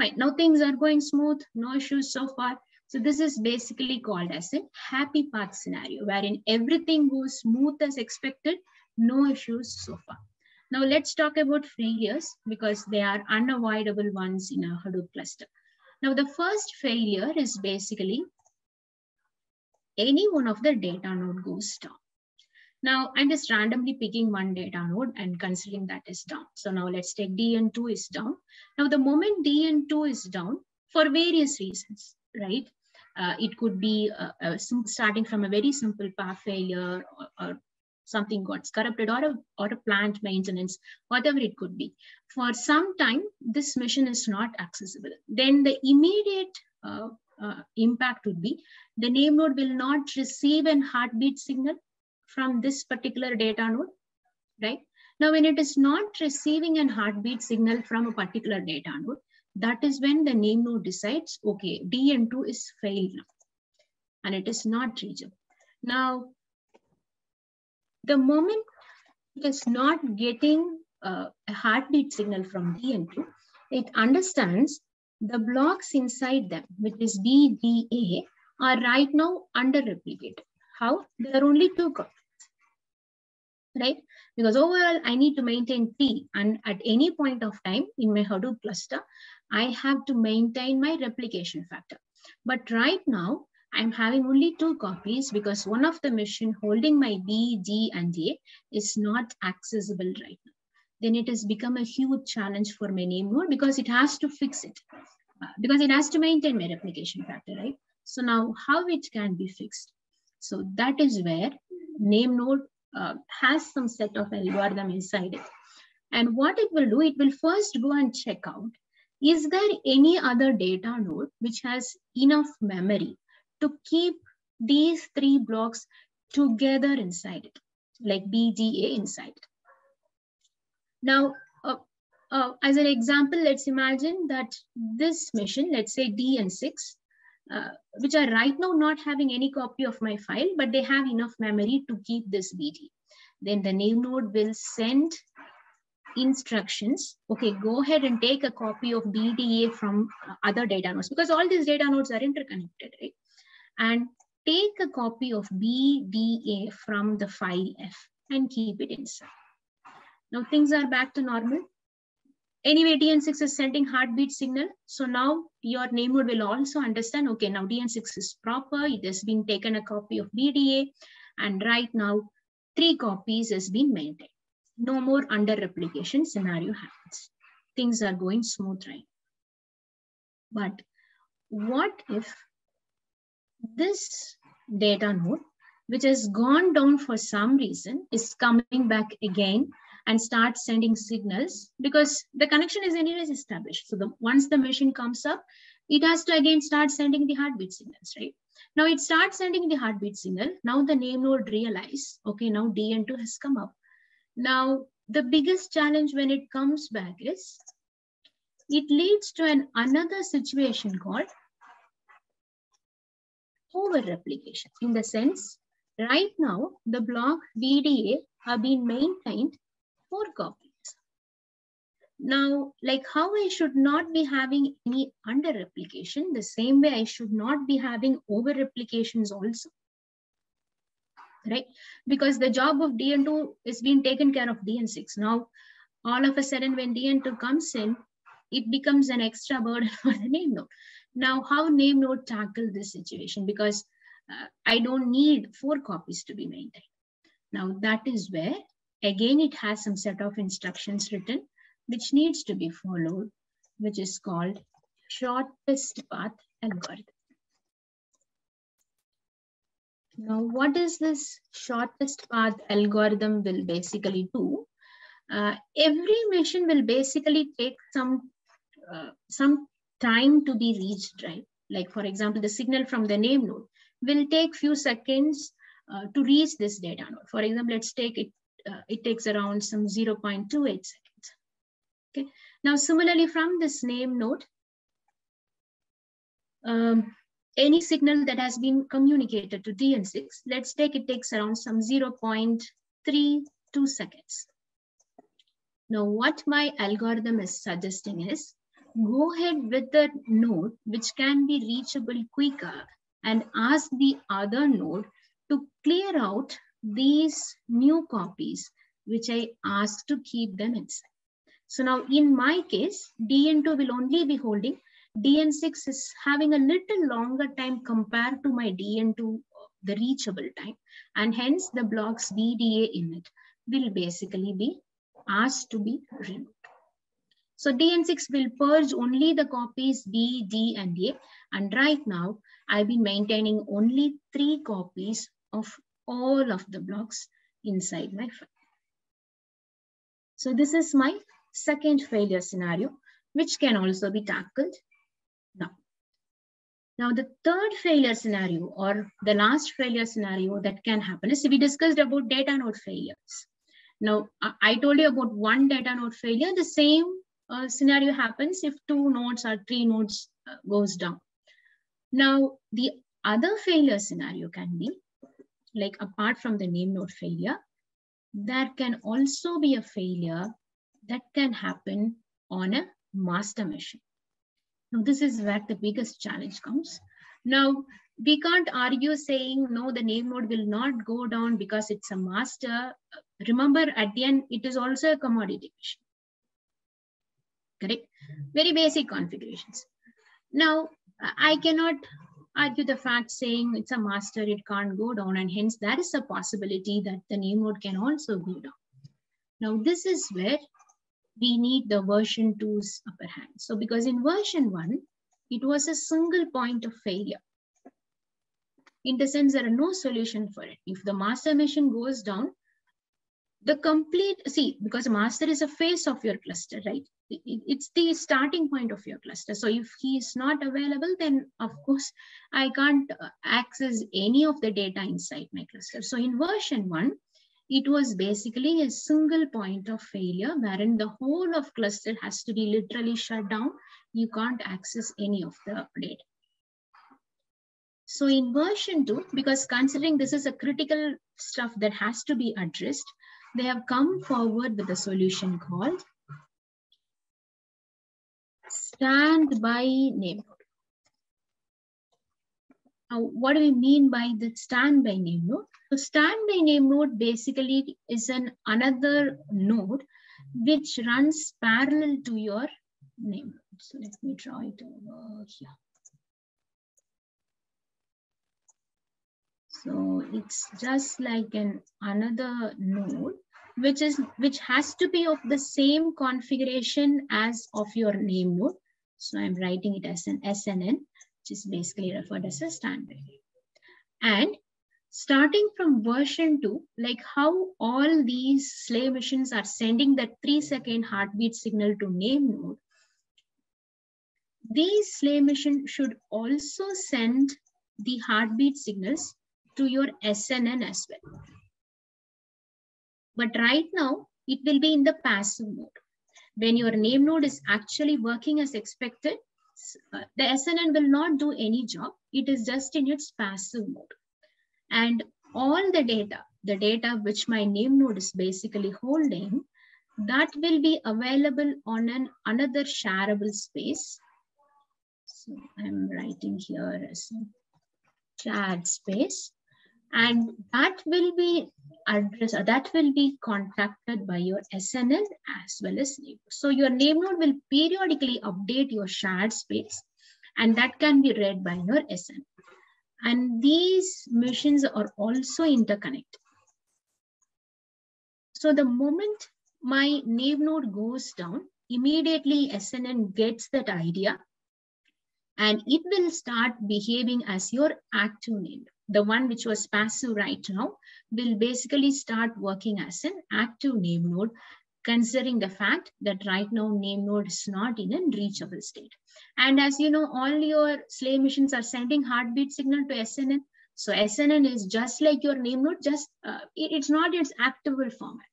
Fine. Now things are going smooth, no issues so far. So this is basically called as a happy path scenario, wherein everything goes smooth as expected, no issues so far. Now let's talk about failures because they are unavoidable ones in a Hadoop cluster. Now the first failure is basically any one of the data node goes down. Now I'm just randomly picking one data node and considering that is down. So now let's take D N two is down. Now the moment D N two is down for various reasons, right? Uh, it could be uh, uh, starting from a very simple path failure or, or something got corrupted or a, or a plant maintenance, whatever it could be. For some time, this mission is not accessible. Then the immediate uh, uh, impact would be the name node will not receive an heartbeat signal from this particular data node, right? Now, when it is not receiving an heartbeat signal from a particular data node, that is when the name node decides, okay, D N two is failed now, and it is not reachable. Now, the moment it is not getting uh, a heartbeat signal from D N two, it understands the blocks inside them, which is D, D, A, are right now under replicated. How? There are only two copies. Right? Because overall, I need to maintain T, and at any point of time in my Hadoop cluster, I have to maintain my replication factor. But right now, I'm having only two copies because one of the mission holding my B, G, and A is not accessible right now. Then it has become a huge challenge for my name node because it has to fix it, uh, because it has to maintain my replication factor, right? So now how it can be fixed? So that is where name node Uh, has some set of algorithm inside it. And what it will do, it will first go and check out, is there any other data node which has enough memory to keep these three blocks together inside it, like B G A inside it. Now, uh, uh, as an example, let's imagine that this mission, let's say D and six, Uh, which are right now not having any copy of my file, but they have enough memory to keep this B T. Then the name node will send instructions. Okay, go ahead and take a copy of B D A from other data nodes because all these data nodes are interconnected, right? And take a copy of B D A from the file F and keep it inside. Now things are back to normal. Anyway, D N six is sending heartbeat signal. So now your name node will also understand, okay, now D N six is proper. It has been taken a copy of B D A. And right now, three copies has been maintained. no more under replication scenario happens. Things are going smooth, right? But what if this data node, which has gone down for some reason, is coming back again and start sending signals, because the connection is anyways established. So the, once the machine comes up, it has to again start sending the heartbeat signals, right? Now it starts sending the heartbeat signal. Now the name node realizes, okay, now D N two has come up. Now the biggest challenge when it comes back is it leads to an another situation called over replication, in the sense right now the block V D A have been maintained for copies. Now, like how I should not be having any under replication, the same way I should not be having over replications also, right? Because the job of D N two is being taken care of D N six. Now, all of a sudden when D N two comes in, it becomes an extra burden for the name node. Now, how name node tackle this situation? Because uh, I don't need four copies to be maintained. Now, that is where, again, it has some set of instructions written which needs to be followed, which is called shortest path algorithm. Now, what is this shortest path algorithm will basically do? Uh, every machine will basically take some, uh, some time to be reached, right? Like for example, the signal from the name node will take few seconds uh, to reach this data node. For example, let's take it, uh, it takes around some zero point two eight seconds. Okay. Now, similarly, from this name node, um, any signal that has been communicated to D N six, let's take it takes around some zero point three two seconds. Now, what my algorithm is suggesting is go ahead with the node which can be reachable quicker and ask the other node to clear out these new copies which I asked to keep them inside. So now in my case, D N two will only be holding, D N six is having a little longer time compared to my D N two, the reachable time, and hence the blocks V D A in it will basically be asked to be removed. So D N six will purge only the copies B, D, and A, and right now I've been maintaining only three copies of all of the blocks inside my file. So this is my second failure scenario, which can also be tackled now. Now, the third failure scenario or the last failure scenario that can happen is we discussed about data node failures. Now, I told you about one data node failure. The same uh, scenario happens if two nodes or three nodes uh, goes down. Now, the other failure scenario can be, like apart from the name node failure, there can also be a failure that can happen on a master machine. Now, this is where the biggest challenge comes. Now, we can't argue saying, no, the name node will not go down because it's a master. Remember, at the end, it is also a commodity machine. Correct? Very basic configurations. Now, I cannot argue the fact saying it's a master, it can't go down, and hence there is a possibility that the name node can also go down. Now, this is where we need the version two's upper hand. So because in version one, it was a single point of failure. In the sense, there are no solution for it. If the master machine goes down, the complete, see, because master is a face of your cluster, right? It's the starting point of your cluster. So if he is not available, then of course, I can't access any of the data inside my cluster. So in version one, it was basically a single point of failure wherein the whole of cluster has to be literally shut down. You can't access any of the data. So in version two, because considering this is a critical stuff that has to be addressed, they have come forward with a solution called standby name node. Now, what do we mean by the standby name node? So standby name node basically is an another node which runs parallel to your name node. So let me draw it over here. So it's just like an another node which is which has to be of the same configuration as of your name node. So I'm writing it as an S N N, which is basically referred as a standard. And starting from version two, like how all these sleigh machines are sending that three second heartbeat signal to name node, these sleigh machines should also send the heartbeat signals to your S N N as well. But right now, it will be in the passive mode. When your name node is actually working as expected, the S N N will not do any job. It is just in its passive mode. And all the data, the data which my name node is basically holding, that will be available on an another shareable space. So I'm writing here as shared space, and that will be address or that will be contacted by your S N N as well as name. So your name node will periodically update your shared space, and that can be read by your S N N. And these machines are also interconnected. So the moment my name node goes down, immediately S N N gets that idea, and it will start behaving as your active name. The one which was passive right now will basically start working as an active name node, considering the fact that right now name node is not in a reachable state. And as you know, all your sleigh machines are sending heartbeat signal to S N N. So S N N is just like your name node, just uh, it, it's not its actable format.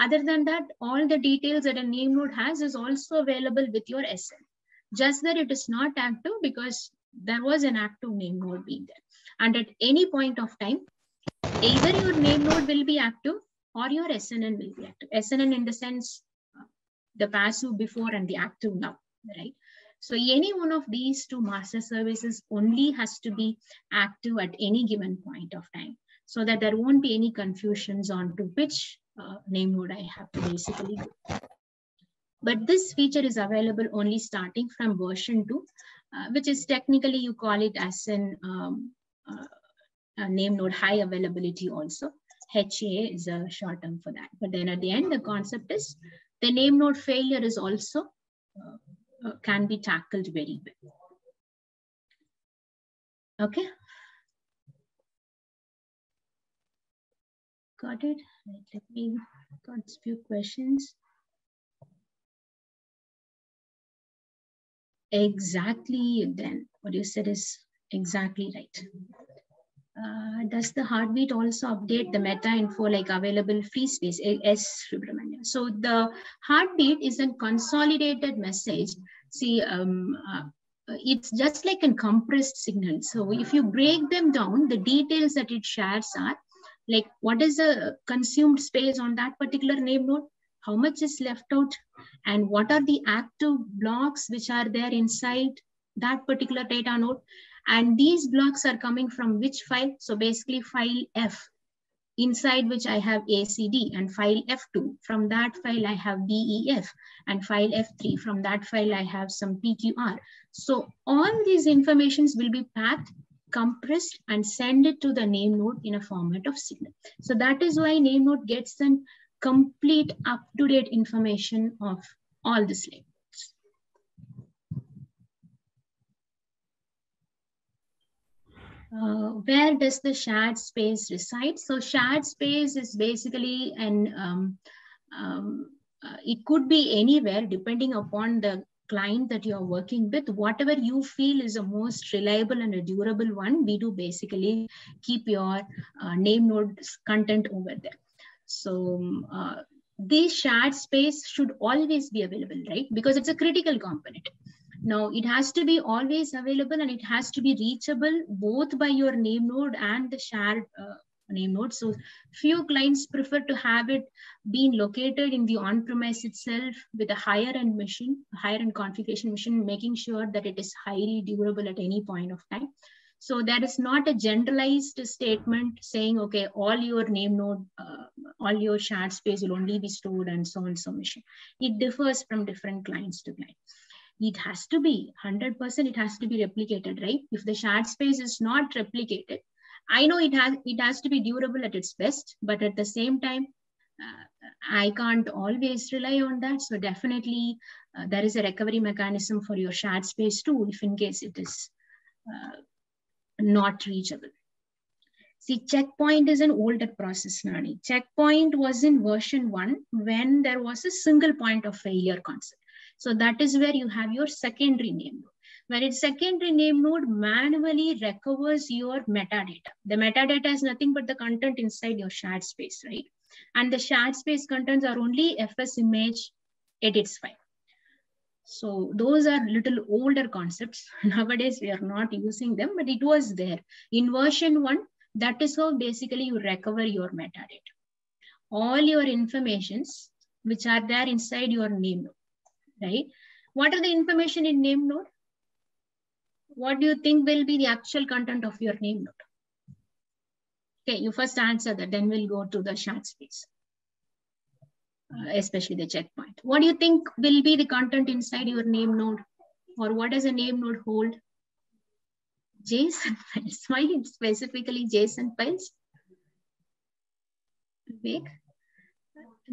Other than that, all the details that a name node has is also available with your S N N. Just that it is not active because there was an active name node being there. And at any point of time, either your name node will be active or your S N N will be active. S N N in the sense, uh, the passive before and the active now, right? So any one of these two master services only has to be active at any given point of time, so that there won't be any confusions on to which uh, name node I have to basically go. But this feature is available only starting from version two, uh, which is technically you call it as an um, uh, a name node high availability also. H A is a short term for that. But then at the end, the concept is the name node failure is also uh, uh, can be tackled very well. Okay. Got it. Let me got a few questions. Exactly, then what you said is exactly right. Uh, does the heartbeat also update the meta info like available free space? Yes, Shubramanya. So the heartbeat is a consolidated message. See, um, uh, it's just like a compressed signal. So if you break them down, the details that it shares are like what is the consumed space on that particular name node, how much is left out, and what are the active blocks which are there inside that particular data node. And these blocks are coming from which file? So basically file F, inside which I have A C D, and file F two. From that file, I have D E F, and file F three. From that file, I have some P Q R. So all these informations will be packed, compressed, and send it to the name node in a format of signal. So that is why name node gets an complete up-to-date information of all the sleigh. Uh, where does the shared space reside? So shared space is basically an, um, um, uh, it could be anywhere depending upon the client that you're working with. Whatever you feel is the most reliable and a durable one, we do basically keep your uh, name node's content over there. So uh, this shared space should always be available, right? Because it's a critical component. Now it has to be always available and it has to be reachable both by your name node and the shared uh, name node. So few clients prefer to have it being located in the on-premise itself with a higher end machine, higher end configuration machine, making sure that it is highly durable at any point of time. So there is not a generalized statement saying, okay, all your name node, uh, all your shared space will only be stored and so on so machine. It differs from different clients to client. It has to be one hundred percent, it has to be replicated, right? If the shared space is not replicated, I know it has, it has to be durable at its best, but at the same time, uh, I can't always rely on that. So definitely uh, there is a recovery mechanism for your shared space too, if in case it is uh, not reachable. See, checkpoint is an older process, Nani. Checkpoint was in version one when there was a single point of failure concept. So that is where you have your secondary name node. Where its secondary name node manually recovers your metadata. The metadata is nothing but the content inside your shared space, right? And the shared space contents are only F S image edits file. So those are little older concepts. Nowadays, we are not using them, but it was there. In version one, that is how basically you recover your metadata. All your informations which are there inside your name node, right? What are the information in name node? What do you think will be the actual content of your name node? Okay, you first answer that, then we'll go to the shared space, uh, especially the checkpoint. What do you think will be the content inside your name node? Or what does a name node hold? JSON files. Why specifically JSON files? Big.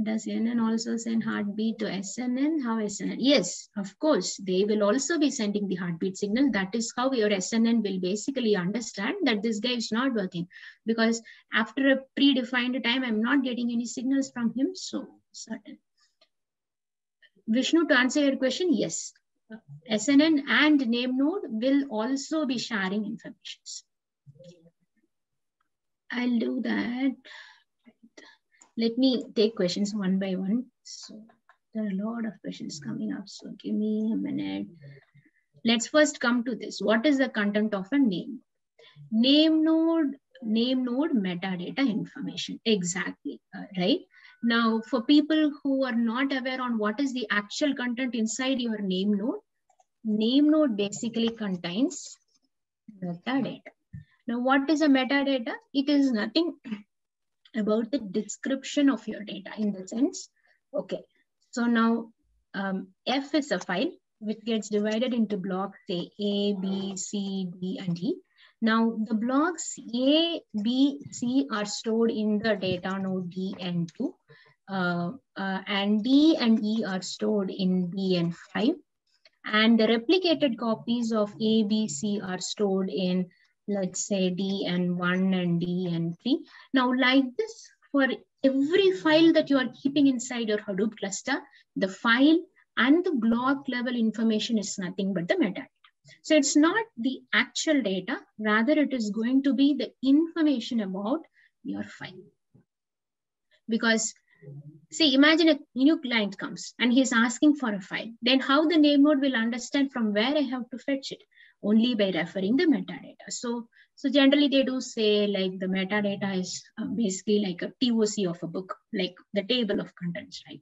Does N N also send heartbeat to S N N? How S N N? Yes, of course, they will also be sending the heartbeat signal. That is how your S N N will basically understand that this guy is not working, because after a predefined time, I'm not getting any signals from him. So certain. Vishnu, to answer your question, yes, S N N and name node will also be sharing information. I'll do that. Let me take questions one by one. So there are a lot of questions coming up. So give me a minute. Let's first come to this. What is the content of a name? Name node, name node metadata information. Exactly, uh, right? Now for people who are not aware on what is the actual content inside your name node, name node basically contains metadata. Now what is a metadata? It is nothing about the description of your data in the sense, okay, so now um, F is a file which gets divided into blocks, say A, B, C, D, and E. Now the blocks A, B, C are stored in the data node D and two, uh, uh, and D and E are stored in D and five, and the replicated copies of A, B, C are stored in, let's say, D and one and D and three. Now like this, for every file that you are keeping inside your Hadoop cluster, the file and the block level information is nothing but the metadata. So it's not the actual data, rather it is going to be the information about your file. Because see, imagine a new client comes and he's asking for a file, then how the name node will understand from where I have to fetch it? Only by referring the metadata. So, so generally they do say like the metadata is basically like a T O C of a book, like the table of contents, right?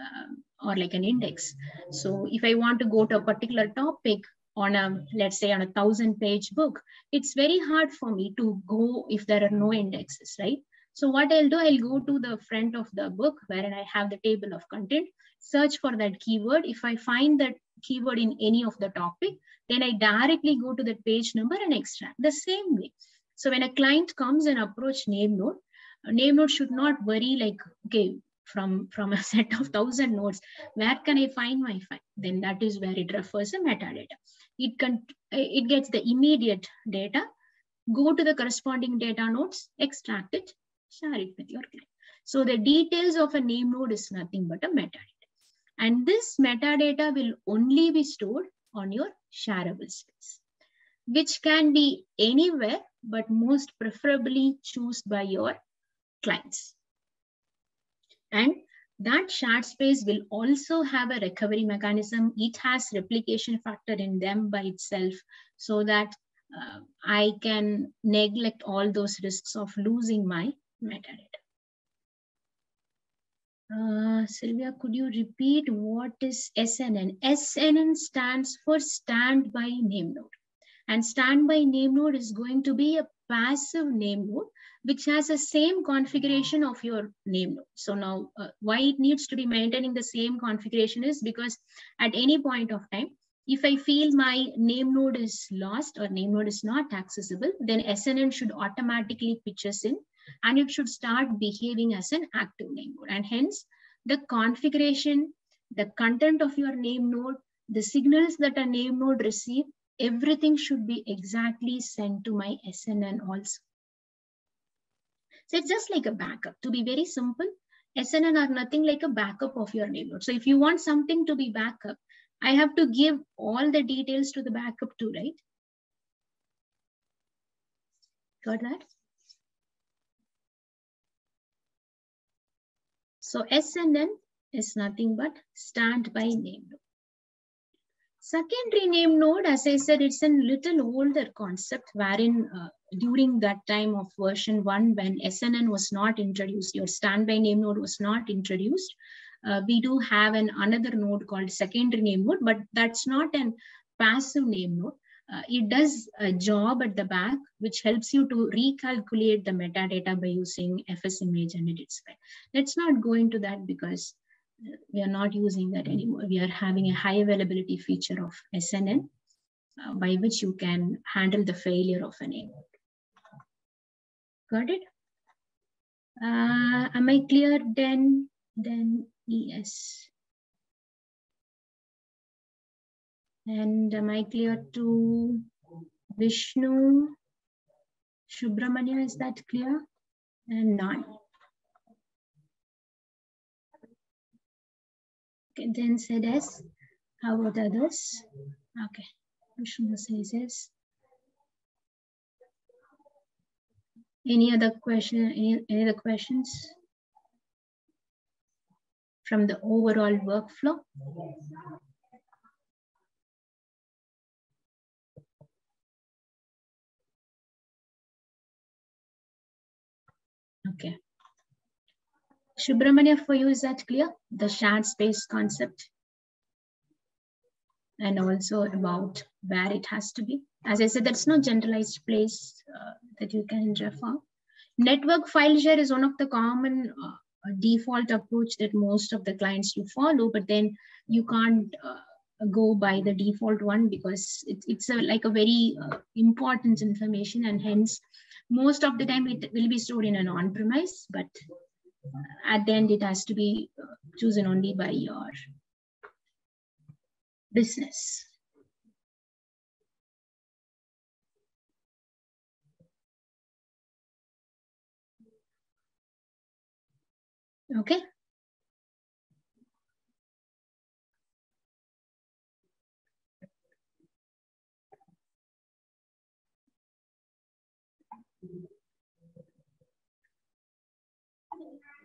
Um, or like an index. So if I want to go to a particular topic on a, let's say on a thousand page book, it's very hard for me to go if there are no indexes, right? So what I'll do, I'll go to the front of the book wherein I have the table of content, search for that keyword. If I find that keyword in any of the topic, then I directly go to the page number and extract the same way. So when a client comes and approach name node, name node should not worry like, okay, from, from a set of thousand nodes, where can I find my file? Then that is where it refers to metadata. It, can, it gets the immediate data, go to the corresponding data nodes, extract it, share it with your client. So the details of a name node is nothing but a metadata. And this metadata will only be stored on your shareable space, which can be anywhere, but most preferably choose by your clients. And that shared space will also have a recovery mechanism. It has replication factor in them by itself, so that uh, I can neglect all those risks of losing my metadata. Uh, Sylvia, could you repeat what is S N N? S N N stands for standby name node. And standby name node is going to be a passive name node, which has the same configuration of your name node. So now uh, why it needs to be maintaining the same configuration is because at any point of time, if I feel my name node is lost or name node is not accessible, then S N N should automatically pitch us in and it should start behaving as an active name node. And hence, the configuration, the content of your name node, the signals that a name node receives, everything should be exactly sent to my S N N also. So it's just like a backup. To be very simple, S N N are nothing like a backup of your name node. So if you want something to be backup, I have to give all the details to the backup too, right? Got that? So S N N is nothing but standby name node. Secondary name node, as I said, it's a little older concept wherein uh, during that time of version one, when S N N was not introduced, your standby name node was not introduced, uh, we do have an another node called secondary name node, but that's not a passive name node. Uh, it does a job at the back, which helps you to recalculate the metadata by using F S image and edit spec. Let's not go into that because we are not using that anymore. We are having a high availability feature of S N N uh, by which you can handle the failure of a name node. Got it? Uh, am I clear? Then, then yes. And am I clear to Vishnu? Shubramanya, is that clear? And none. Okay, then said yes. How about others? Okay, Vishnu says yes. Any other question? Any, any other questions from the overall workflow? Okay. Shubramanya, for you, is that clear? The shared space concept and also about where it has to be. As I said, that's no generalized place uh, that you can refer. Network file share is one of the common uh, default approach that most of the clients do follow, but then you can't uh, go by the default one because it, it's a, like a very uh, important information, and hence most of the time it will be stored in an on-premise, but at the end, it has to be chosen only by your business. Okay.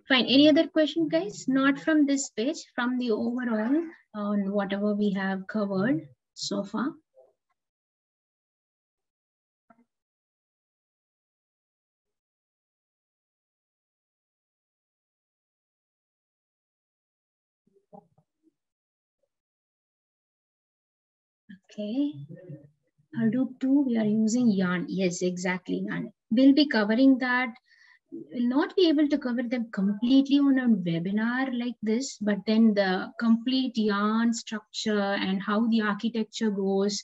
Fine. Any other question, guys? Not from this page, from the overall on whatever we have covered so far. Okay. Hadoop two, we are using YARN. Yes, exactly, YARN. We'll be covering that. Will not be able to cover them completely on a webinar like this, but then the complete YARN structure and how the architecture goes,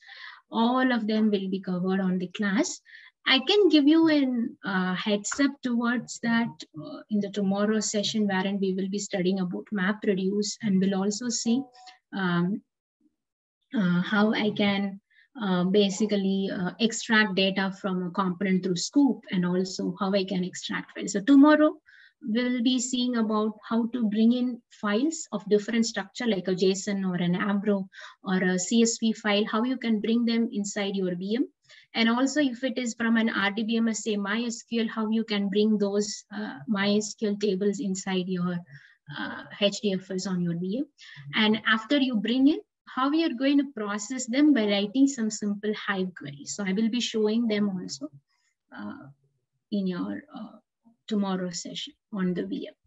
all of them will be covered on the class. I can give you an uh, heads up towards that uh, in the tomorrow session, wherein we will be studying about MapReduce, and we'll also see um, uh, how I can Uh, basically uh, extract data from a component through Scoop, and also how I can extract files. So tomorrow we'll be seeing about how to bring in files of different structure like a JSON or an Avro or a C S V file, how you can bring them inside your V M. And also if it is from an R D B M S, say MySQL, how you can bring those uh, MySQL tables inside your uh, H D F S on your V M. And after you bring in, how we are going to process them by writing some simple Hive queries. So I will be showing them also uh, in your uh, tomorrow session on the V M.